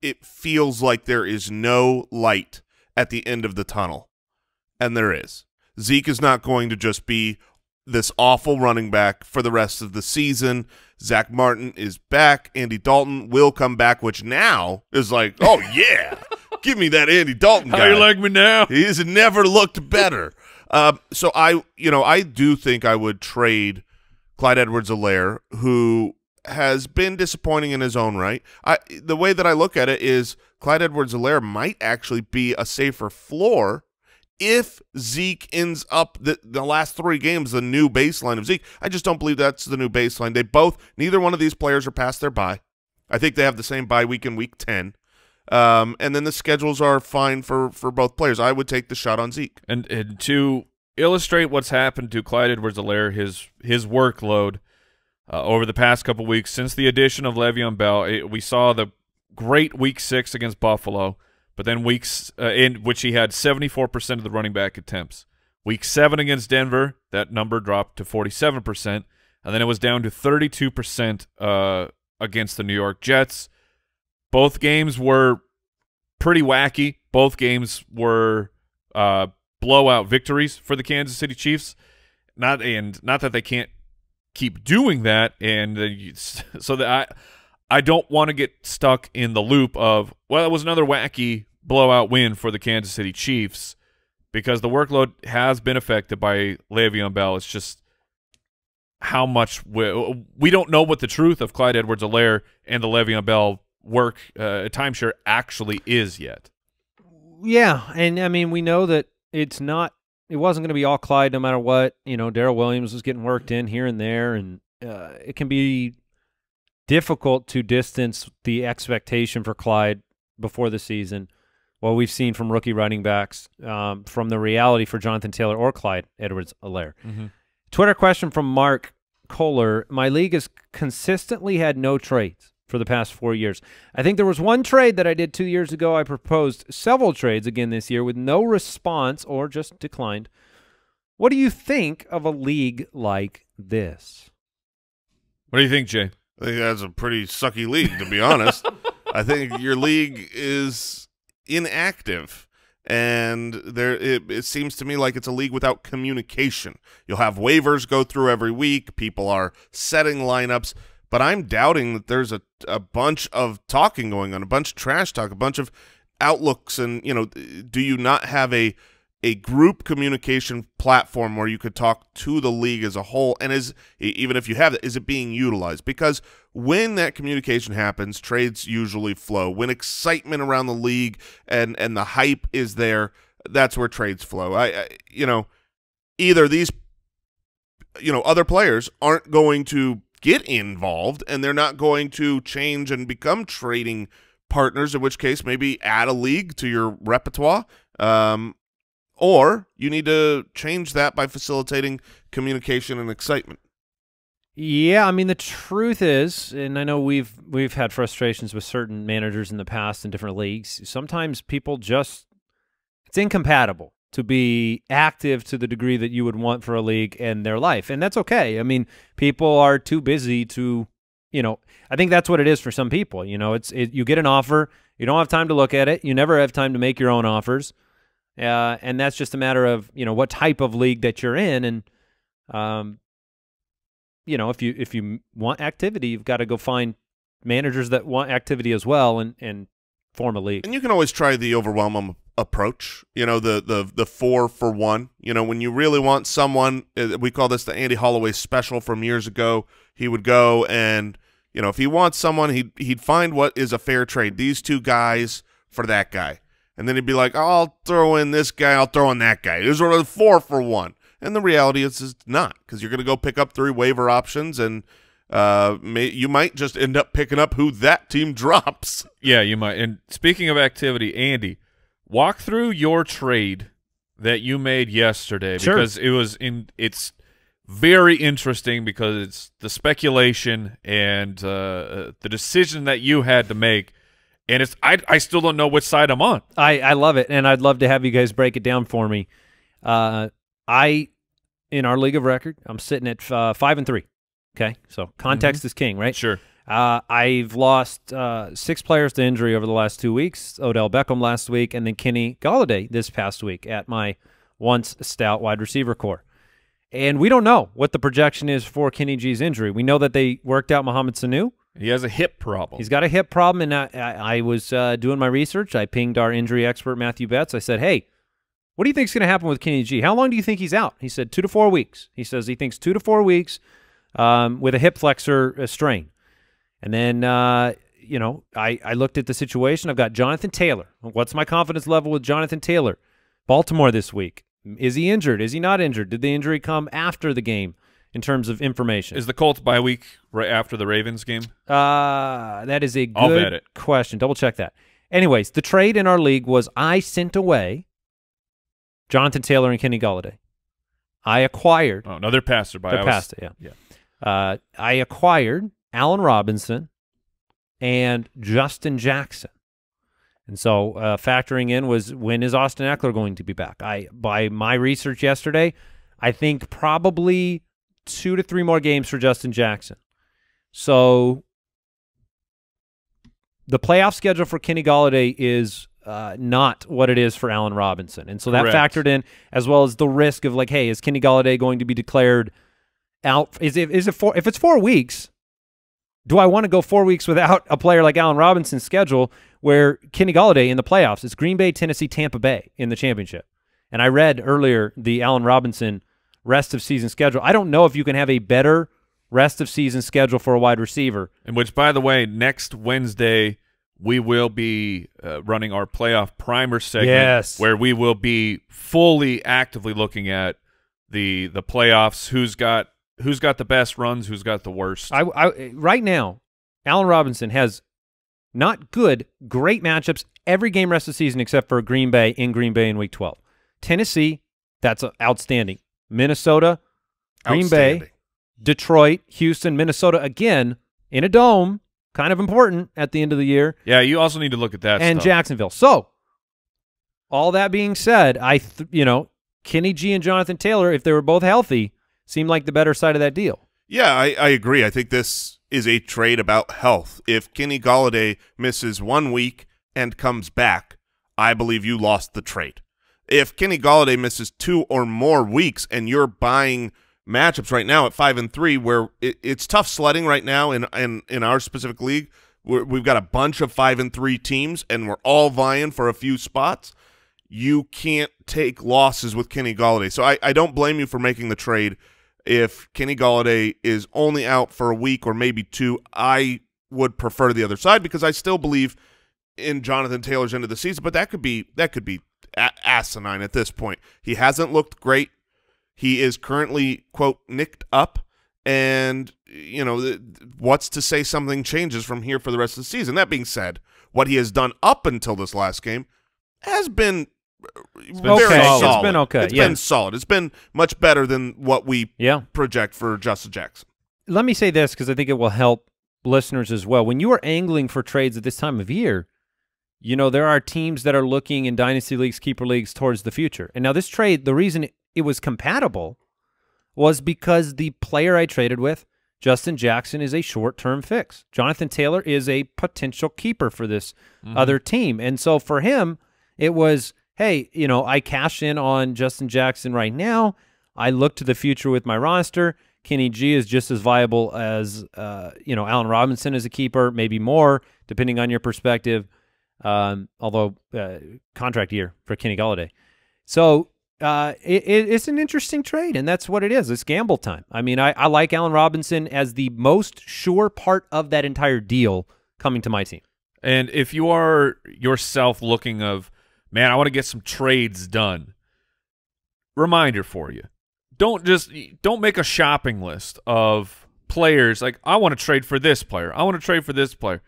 It feels like there is no light at the end of the tunnel, and there is. Zeke is not going to just be this awful running back for the rest of the season. Zach Martin is back. Andy Dalton will come back, which now is like, oh, yeah, give me that Andy Dalton guy. How you like me now? He's never looked better. Uh, so I, you know, I do think I would trade Clyde Edwards-Helaire, who has been disappointing in his own right. I, the way that I look at it is Clyde Edwards-Helaire might actually be a safer floor if Zeke ends up the, the last three games, the new baseline of Zeke. I just don't believe that's the new baseline. They both, neither one of these players are past their bye. I think they have the same bye week in week ten. Um, and then the schedules are fine for, for both players. I would take the shot on Zeke. And, and to illustrate what's happened to Clyde Edwards-Helaire, his, his workload uh, over the past couple weeks, since the addition of Le'Veon Bell, it, we saw the great week six against Buffalo. But then weeks uh, in which he had seventy-four percent of the running back attempts. Week seven against Denver, that number dropped to forty-seven percent, and then it was down to thirty-two percent uh, against the New York Jets. Both games were pretty wacky. Both games were uh, blowout victories for the Kansas City Chiefs. Not and not that they can't keep doing that, and uh, so that I. I don't want to get stuck in the loop of, well, it was another wacky blowout win for the Kansas City Chiefs, because the workload has been affected by Le'Veon Bell. It's just how much we, we don't know what the truth of Clyde Edwards-Helaire and the Le'Veon Bell work uh, timeshare actually is yet. Yeah, and I mean, we know that it's not, it wasn't going to be all Clyde no matter what. You know, Darrell Williams was getting worked in here and there, and uh, it can be difficult to distance the expectation for Clyde before the season, what we've seen from rookie running backs, um, from the reality for Jonathan Taylor or Clyde Edwards-Helaire. Mm-hmm. Twitter question from Mark Kohler. My league has consistently had no trades for the past four years. I think there was one trade that I did two years ago. I proposed several trades again this year with no response or just declined. What do you think of a league like this? What do you think, Jay? I think that's a pretty sucky league, to be honest. I think your league is inactive, and there it, it seems to me like it's a league without communication. You'll have waivers go through every week. People are setting lineups, but I'm doubting that there's a, a bunch of talking going on, a bunch of trash talk, a bunch of outlooks, and, you know, do you not have a a group communication platform where you could talk to the league as a whole? And is, even if you have that, is it being utilized? Because when that communication happens, trades usually flow. When excitement around the league and and the hype is there, that's where trades flow. I, I you know, either these, you know, other players aren't going to get involved, and they're not going to change and become trading partners, in which case maybe add a league to your repertoire, um or you need to change that by facilitating communication and excitement. Yeah, I mean, the truth is, and I know we've we've had frustrations with certain managers in the past in different leagues, sometimes people just, it's incompatible to be active to the degree that you would want for a league and their life, and that's okay. I mean, people are too busy to, you know, I think that's what it is for some people. You know, it's it, you get an offer, you don't have time to look at it, you never have time to make your own offers. Uh, and that's just a matter of, you know, what type of league that you're in. And, um, you know, if you, if you want activity, you've got to go find managers that want activity as well and, and form a league. And you can always try the overwhelm them approach, you know, the, the, the four for one. You know, when you really want someone, we call this the Andy Holloway special from years ago. He would go and, you know, if he wants someone, he'd, he'd find what is a fair trade. These two guys for that guy. And then he'd be like, oh, I'll throw in this guy, I'll throw in that guy. It was sort of four for one. And the reality is it's not, because you're going to go pick up three waiver options, and uh, may, you might just end up picking up who that team drops. Yeah, you might. And speaking of activity, Andy, walk through your trade that you made yesterday. Sure. Because it was in, it's very interesting because it's the speculation and uh, the decision that you had to make. And it's I, I still don't know which side I'm on. I, I love it, and I'd love to have you guys break it down for me. Uh, I, in our league of record, I'm sitting at uh, five and three. Okay, so context mm-hmm. is king, right? Sure. Uh, I've lost uh, six players to injury over the last two weeks. Odell Beckham last week, and then Kenny Golladay this past week at my once stout wide receiver core. And we don't know what the projection is for Kenny G's injury. We know that they worked out Mohamed Sanu. He has a hip problem. He's got a hip problem, and I, I, I was uh, doing my research. I pinged our injury expert, Matthew Betts. I said, hey, what do you think is going to happen with Kenny G? How long do you think he's out? He said two to four weeks. He says he thinks two to four weeks um, with a hip flexor a strain. And then, uh, you know, I, I looked at the situation. I've got Jonathan Taylor. What's my confidence level with Jonathan Taylor? Baltimore this week. Is he injured? Is he not injured? Did the injury come after the game? In terms of information, is the Colts bye week right after the Ravens game? Uh, that is a good question. Double check that. Anyways, the trade in our league was I sent away Jonathan Taylor and Kenny Golladay. I acquired oh, another passer by. They're past it, yeah. yeah. Uh, I acquired Allen Robinson and Justin Jackson, and so uh, factoring in was when is Austin Eckler going to be back? I by my research yesterday, I think probably two to three more games for Justin Jackson. So the playoff schedule for Kenny Golladay is uh, not what it is for Allen Robinson. And so that Correct. factored in, as well as the risk of like, hey, is Kenny Golladay going to be declared out? Is it, is it four, if it's four weeks, do I want to go four weeks without a player like Allen Robinson's schedule where Kenny Golladay in the playoffs is Green Bay, Tennessee, Tampa Bay in the championship? And I read earlier the Allen Robinson rest of season schedule. I don't know if you can have a better rest of season schedule for a wide receiver. And which, by the way, next Wednesday we will be uh, running our playoff primer segment, yes, where we will be fully actively looking at the the playoffs. Who's got who's got the best runs? Who's got the worst? I, I right now, Allen Robinson has not good, great matchups every game rest of the season except for Green Bay in Green Bay in Week twelve. Tennessee, that's outstanding. Minnesota, Green Bay, Detroit, Houston, Minnesota again in a dome, kind of important at the end of the year. Yeah, you also need to look at that and stuff. Jacksonville. So, all that being said, I th you know Kenny G and Jonathan Taylor, if they were both healthy, seemed like the better side of that deal. Yeah, I, I agree. I think this is a trade about health. If Kenny Golladay misses one week and comes back, I believe you lost the trade. If Kenny Golladay misses two or more weeks and you're buying matchups right now at five and three, where it, it's tough sledding right now in, in, in our specific league, we're, we've got a bunch of five and three teams and we're all vying for a few spots. You can't take losses with Kenny Golladay. So I, I don't blame you for making the trade. If Kenny Golladay is only out for a week or maybe two, I would prefer the other side because I still believe in Jonathan Taylor's end of the season, but that could be, that could be asinine at this point. He hasn't looked great. He is currently, quote, nicked up, and, you know, what's to say something changes from here for the rest of the season? That being said, what he has done up until this last game has been it's been very okay. solid. It's been okay. It's yeah. been solid. It's been much better than what we yeah. project for Justin Jackson. Let me say this because I think it will help listeners as well. When you are angling for trades at this time of year, you know, there are teams that are looking in dynasty leagues, keeper leagues towards the future. And now this trade, the reason it was compatible was because the player I traded with, Justin Jackson, is a short-term fix. Jonathan Taylor is a potential keeper for this mm-hmm. other team. And so for him, it was, hey, you know, I cash in on Justin Jackson right now. I look to the future with my roster. Kenny G is just as viable as, uh, you know, Allen Robinson as a keeper, maybe more, depending on your perspective, um, although uh, contract year for Kenny Golladay. So uh, it, it's an interesting trade, and that's what it is. It's gamble time. I mean, I, I like Allen Robinson as the most sure part of that entire deal coming to my team. And if you are yourself looking of, man, I want to get some trades done, reminder for you. Don't just don't make a shopping list of players like, I want to trade for this player. I want to trade for this player.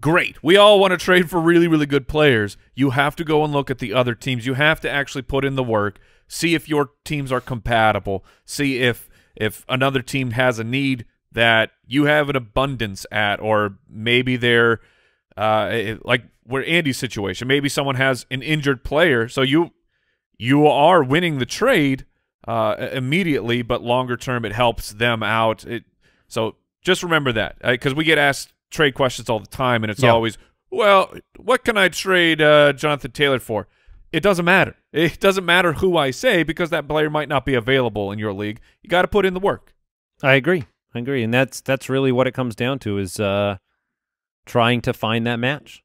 Great. We all want to trade for really, really good players. You have to go and look at the other teams. You have to actually put in the work, see if your teams are compatible, see if if another team has a need that you have an abundance at, or maybe they're uh, like where Andy's situation. Maybe someone has an injured player, so you you are winning the trade Uh, immediately, but longer term, it helps them out. It, so just remember that, because uh, we get asked trade questions all the time, and it's yeah. always, well, what can I trade uh, Jonathan Taylor for? It doesn't matter. It doesn't matter who I say, because that player might not be available in your league. You got to put in the work. I agree. I agree, and that's that's really what it comes down to, is uh, trying to find that match.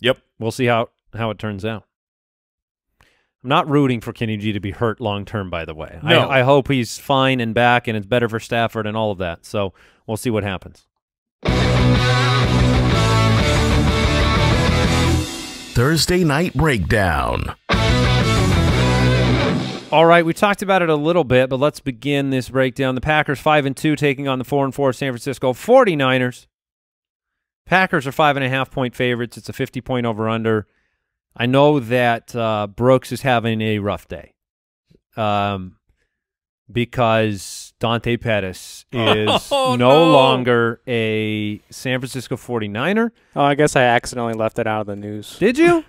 Yep. We'll see how how it turns out. I'm not rooting for Kenny G to be hurt long-term, by the way. No. I, I hope he's fine and back, and it's better for Stafford and all of that. So we'll see what happens. Thursday Night Breakdown. All right, we talked about it a little bit, but let's begin this breakdown. The Packers five and two taking on the four and four San Francisco forty-niners. Packers are five and a half point favorites. It's a fifty point over-under. I know that uh, Brooks is having a rough day um, because Dante Pettis is oh, no, no longer a San Francisco forty-niner. Oh, I guess I accidentally left it out of the news. Did you?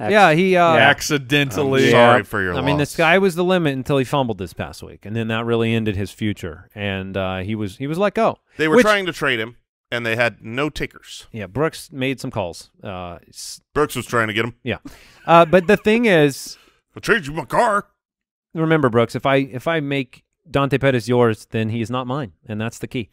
yeah, he uh, accidentally. I'm sorry for your loss. I mean, the sky was the limit until he fumbled this past week, and then that really ended his future. And uh, he was he was let go. They were which, trying to trade him. And they had no tickers. Yeah, Brooks made some calls. Uh, Brooks was trying to get him. Yeah, uh, but the thing is, I'll trade you my car. Remember, Brooks, if I if I make Dante Pettis yours, then he is not mine, and that's the key.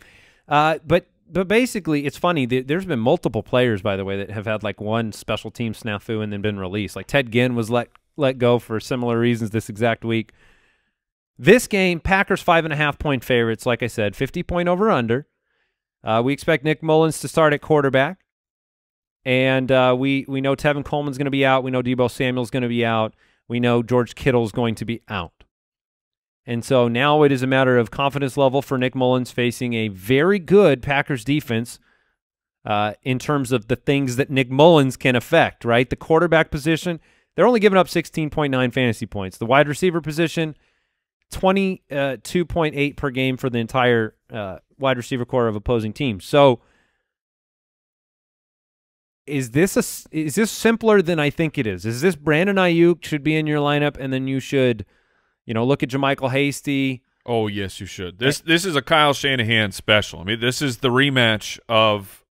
Uh, but but basically, it's funny. Th there's been multiple players, by the way, that have had like one special team snafu and then been released. Like Ted Ginn was let let go for similar reasons this exact week. This game, Packers five and a half point favorites. Like I said, fifty point over under. Uh, we expect Nick Mullins to start at quarterback, and uh, we we know Tevin Coleman's going to be out. We know Deebo Samuel's going to be out. We know George Kittle's going to be out. And so now it is a matter of confidence level for Nick Mullins facing a very good Packers defense uh, in terms of the things that Nick Mullins can affect, right? The quarterback position, they're only giving up sixteen point nine fantasy points. The wide receiver position, twenty-two point eight per game for the entire uh wide receiver core of opposing teams. So is this a, is this simpler than I think it is? Is this Brandon Ayuk should be in your lineup, and then you should, you know, look at Jermichael Hasty? Oh, yes, you should. This this is a Kyle Shanahan special. I mean, this is the rematch of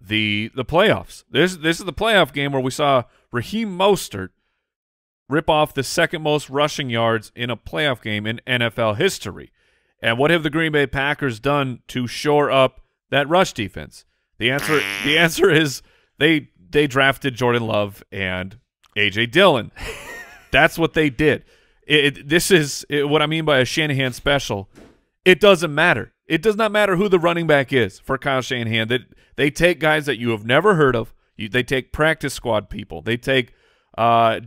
the the playoffs. This this is the playoff game where we saw Raheem Mostert rip off the second most rushing yards in a playoff game in N F L history. And what have the Green Bay Packers done to shore up that rush defense? The answer, the answer is they they drafted Jordan Love and A J Dillon. That's what they did. It, it, this is it, what I mean by a Shanahan special. It doesn't matter. It does not matter who the running back is for Kyle Shanahan. That they, they take guys that you have never heard of. You, they take practice squad people. They take uh,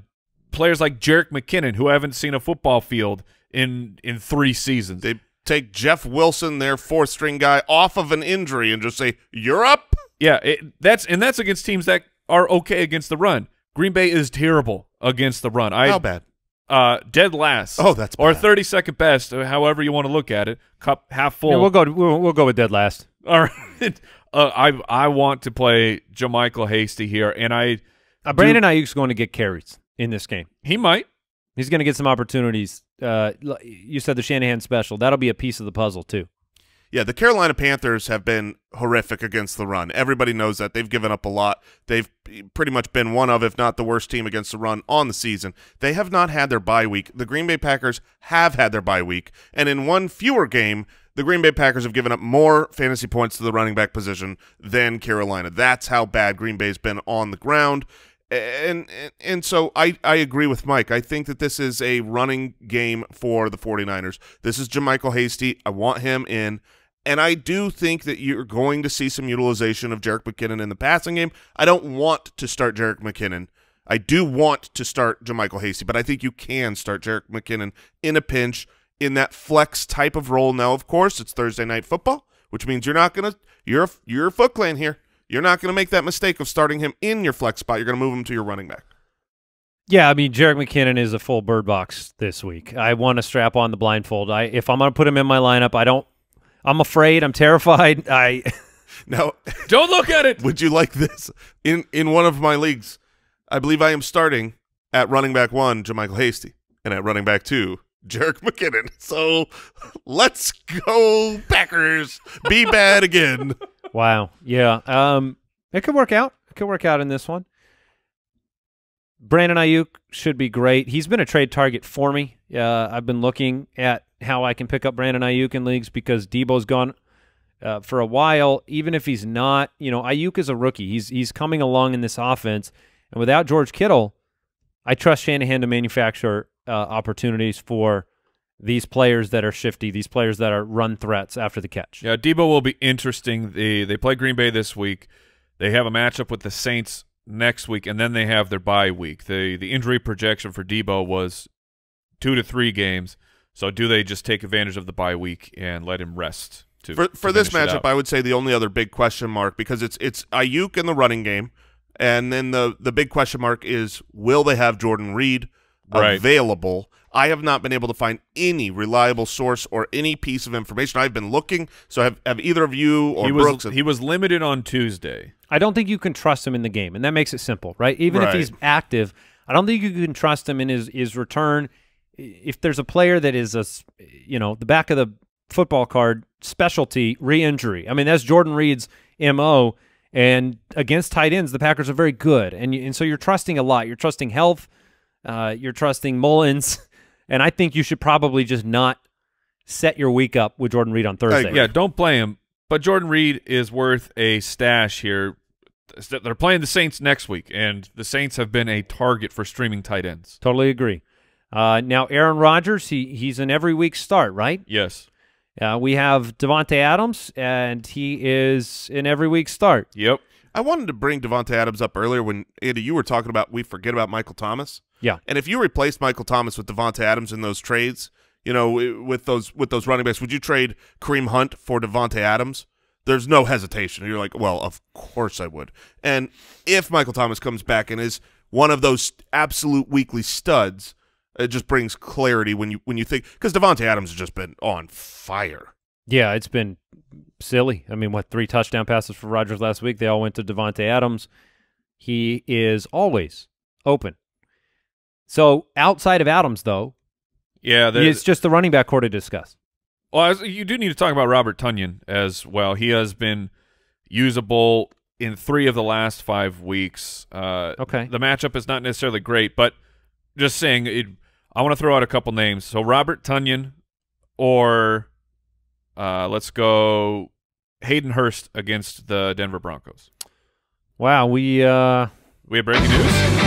players like Jerick McKinnon, who haven't seen a football field in in three seasons. They take Jeff Wilson, their fourth string guy, off of an injury and just say, you're up. Yeah, it, that's and that's against teams that are okay against the run. Green Bay is terrible against the run. I, How bad? Uh, dead last. Oh, that's bad. Or thirty-second best, however you want to look at it. Cup half full. Yeah, we'll go. We'll, we'll go with dead last. All right. Uh, I I want to play Jermichael Hasty here, and I uh, Brandon Ayuk's going to get carries in this game. He might. He's going to get some opportunities. Uh, you said the Shanahan special. That'll be a piece of the puzzle, too. Yeah, the Carolina Panthers have been horrific against the run. Everybody knows that. They've given up a lot. They've pretty much been one of, if not the worst team against the run on the season. They have not had their bye week. The Green Bay Packers have had their bye week. And in one fewer game, the Green Bay Packers have given up more fantasy points to the running back position than Carolina. That's how bad Green Bay's been on the ground. And, and and so I, I agree with Mike. I think that this is a running game for the 49ers. This is JaMycal Hasty. I want him in. And I do think that you're going to see some utilization of Jerick McKinnon in the passing game. I don't want to start Jerick McKinnon. I do want to start JaMycal Hasty, but I think you can start Jerick McKinnon in a pinch in that flex type of role. Now, of course, it's Thursday Night Football, which means you're not going to – you're a, you're a Foot Clan here. You're not going to make that mistake of starting him in your flex spot. You're going to move him to your running back. Yeah, I mean, Jerick McKinnon is a full bird box this week. I want to strap on the blindfold. I If I'm going to put him in my lineup, I don't – I'm afraid. I'm terrified. I Now, don't look at it. Would you like this? In, in one of my leagues, I believe I am starting at running back one, JaMycal Hasty, and at running back two, Jerick McKinnon. So let's go, Packers. Be bad again. Wow. Yeah. Um, it could work out. It could work out in this one. Brandon Ayuk should be great. He's been a trade target for me. Uh, I've been looking at how I can pick up Brandon Ayuk in leagues because Debo's gone uh, for a while. Even if he's not, you know, Ayuk is a rookie. He's, he's coming along in this offense. And without George Kittle, I trust Shanahan to manufacture uh, opportunities for these players that are shifty, these players that are run threats after the catch. Yeah, Debo will be interesting. They, they play Green Bay this week. They have a matchup with the Saints next week, and then they have their bye week. The, the injury projection for Debo was two to three games. So do they just take advantage of the bye week and let him rest? To, for for to this matchup, I would say the only other big question mark, because it's it's Ayuk in the running game, and then the, the big question mark is, will they have Jordan Reed right. available? I have not been able to find any reliable source or any piece of information. I've been looking, so have, have either of you or he was, Brooks. He was limited on Tuesday. I don't think you can trust him in the game, and that makes it simple, right? Even right. if he's active, I don't think you can trust him in his, his return. If there's a player that is, a, you know, the back of the football card, specialty, re-injury. I mean, that's Jordan Reed's M O, and against tight ends, the Packers are very good, and, and so you're trusting a lot. You're trusting health. Uh, you're trusting Mullins. And I think you should probably just not set your week up with Jordan Reed on Thursday. Yeah, don't play him. But Jordan Reed is worth a stash here. They're playing the Saints next week, and the Saints have been a target for streaming tight ends. Totally agree. Uh, now, Aaron Rodgers, he, he's an every week start, right? Yes. Uh, we have Devontae Adams, and he is an every week start. Yep. I wanted to bring Devontae Adams up earlier when, Andy, you were talking about we forget about Michael Thomas. Yeah, and if you replaced Michael Thomas with Devontae Adams in those trades, you know, with those with those running backs, would you trade Kareem Hunt for Devontae Adams? There's no hesitation. You're like, well, of course I would. And if Michael Thomas comes back and is one of those absolute weekly studs, it just brings clarity when you when you think, because Devontae Adams has just been on fire. Yeah, it's been silly. I mean, what, three touchdown passes for Rodgers last week? They all went to Devontae Adams. He is always open. So outside of Adams, though, yeah, it's just the running back core to discuss. Well, you do need to talk about Robert Tonyan as well. He has been usable in three of the last five weeks. Uh, okay. The matchup is not necessarily great, but just saying, it, I want to throw out a couple names. So Robert Tonyan or uh, let's go Hayden Hurst against the Denver Broncos. Wow. We, uh... we have breaking news.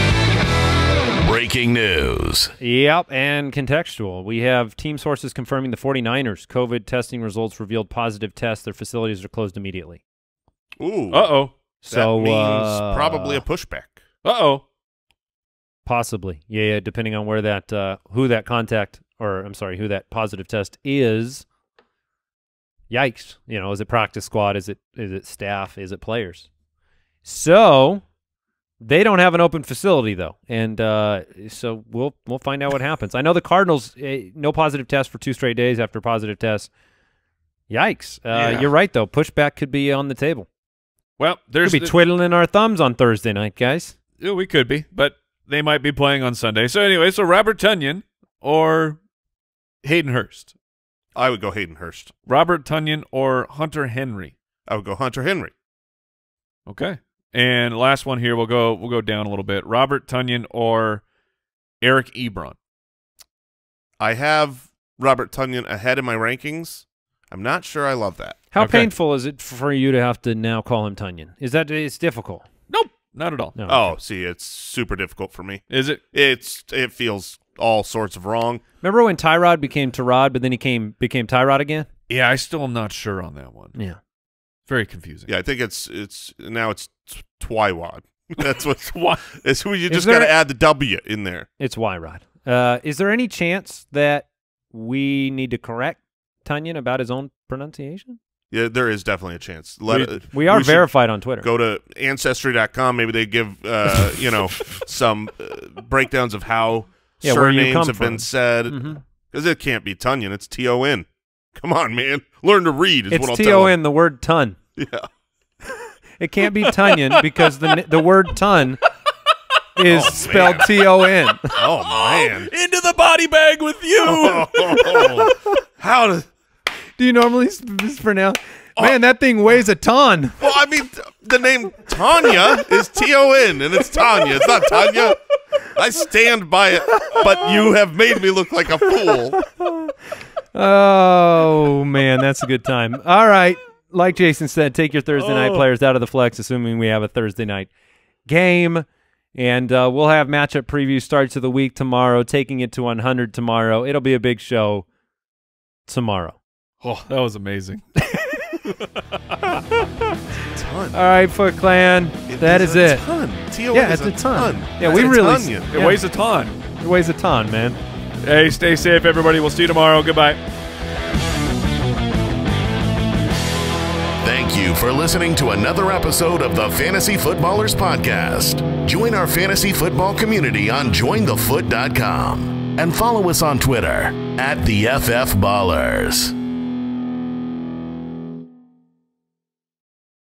Breaking news. Yep, and contextual. We have team sources confirming the 49ers COVID testing results revealed positive tests. Their facilities are closed immediately. Ooh. Uh-oh. So, that means uh, probably a pushback. Uh-oh. Possibly. Yeah, yeah, depending on where that uh, who that contact or I'm sorry, who that positive test is. Yikes. You know, is it practice squad? Is it is it staff? Is it players? So, they don't have an open facility, though, and uh, so we'll we'll find out what happens. I know the Cardinals, uh, no positive test for two straight days after positive tests. Yikes. Uh, yeah. You're right, though. Pushback could be on the table. Well, there's could be the twiddling our thumbs on Thursday night, guys. Yeah, we could be, but they might be playing on Sunday. So anyway, so Robert Tonyan or Hayden Hurst I would go Hayden Hurst. Robert Tonyan or Hunter Henry? I would go Hunter Henry. Okay. And last one here, we'll go we'll go down a little bit. Robert Tonyan or Eric Ebron? I have Robert Tonyan ahead in my rankings. I'm not sure I love that. How okay. painful is it for you to have to now call him Tonyan? Is that it's difficult? Nope, not at all. No. Oh, see, it's super difficult for me. Is it? It's it feels all sorts of wrong. Remember when Tyrod became Tyrod, but then he came became Tyrod again? Yeah, I still am not sure on that one. Yeah. Very confusing. Yeah, I think it's it's now it's Twywad. That's what's why. It's who you just got to add the W in there. It's Wyrod. Uh, is there any chance that we need to correct Tonyan about his own pronunciation? Yeah, there is definitely a chance. Let we, it, we are we verified on Twitter. Go to ancestry dot com. Maybe they give uh, you know some uh, breakdowns of how yeah, surnames have from. been said because mm-hmm. it can't be Tonyan. It's T O N. Come on, man. Learn to read is it's what I'll T O N, tell you. It's T O N, the word ton. Yeah. It can't be Tonyan because the the word ton is oh, spelled T O N. Oh, man. Into the body bag with you. Oh, oh, oh. How do, do you normally mispronounce? Oh. Man, that thing weighs a ton. Well, I mean, the name Tanya is T O N, and it's Tanya. It's not Tanya. I stand by it, but you have made me look like a fool. Oh, man, that's a good time. All right. Like Jason said, take your Thursday oh. night players out of the flex, assuming we have a Thursday night game. And uh, we'll have matchup preview starts of the week tomorrow, taking it to one hundred tomorrow. It'll be a big show tomorrow. Oh, that was amazing. Ton. All right, Foot Clan, it that is, is it. Ton. Yeah, it's a, a ton. ton. Yeah, that's we really. It yeah. weighs a ton. It weighs a ton, man. Hey, stay safe, everybody. We'll see you tomorrow. Goodbye. Thank you for listening to another episode of the Fantasy Footballers Podcast. Join our fantasy football community on join the foot dot com and follow us on Twitter at the F F Ballers.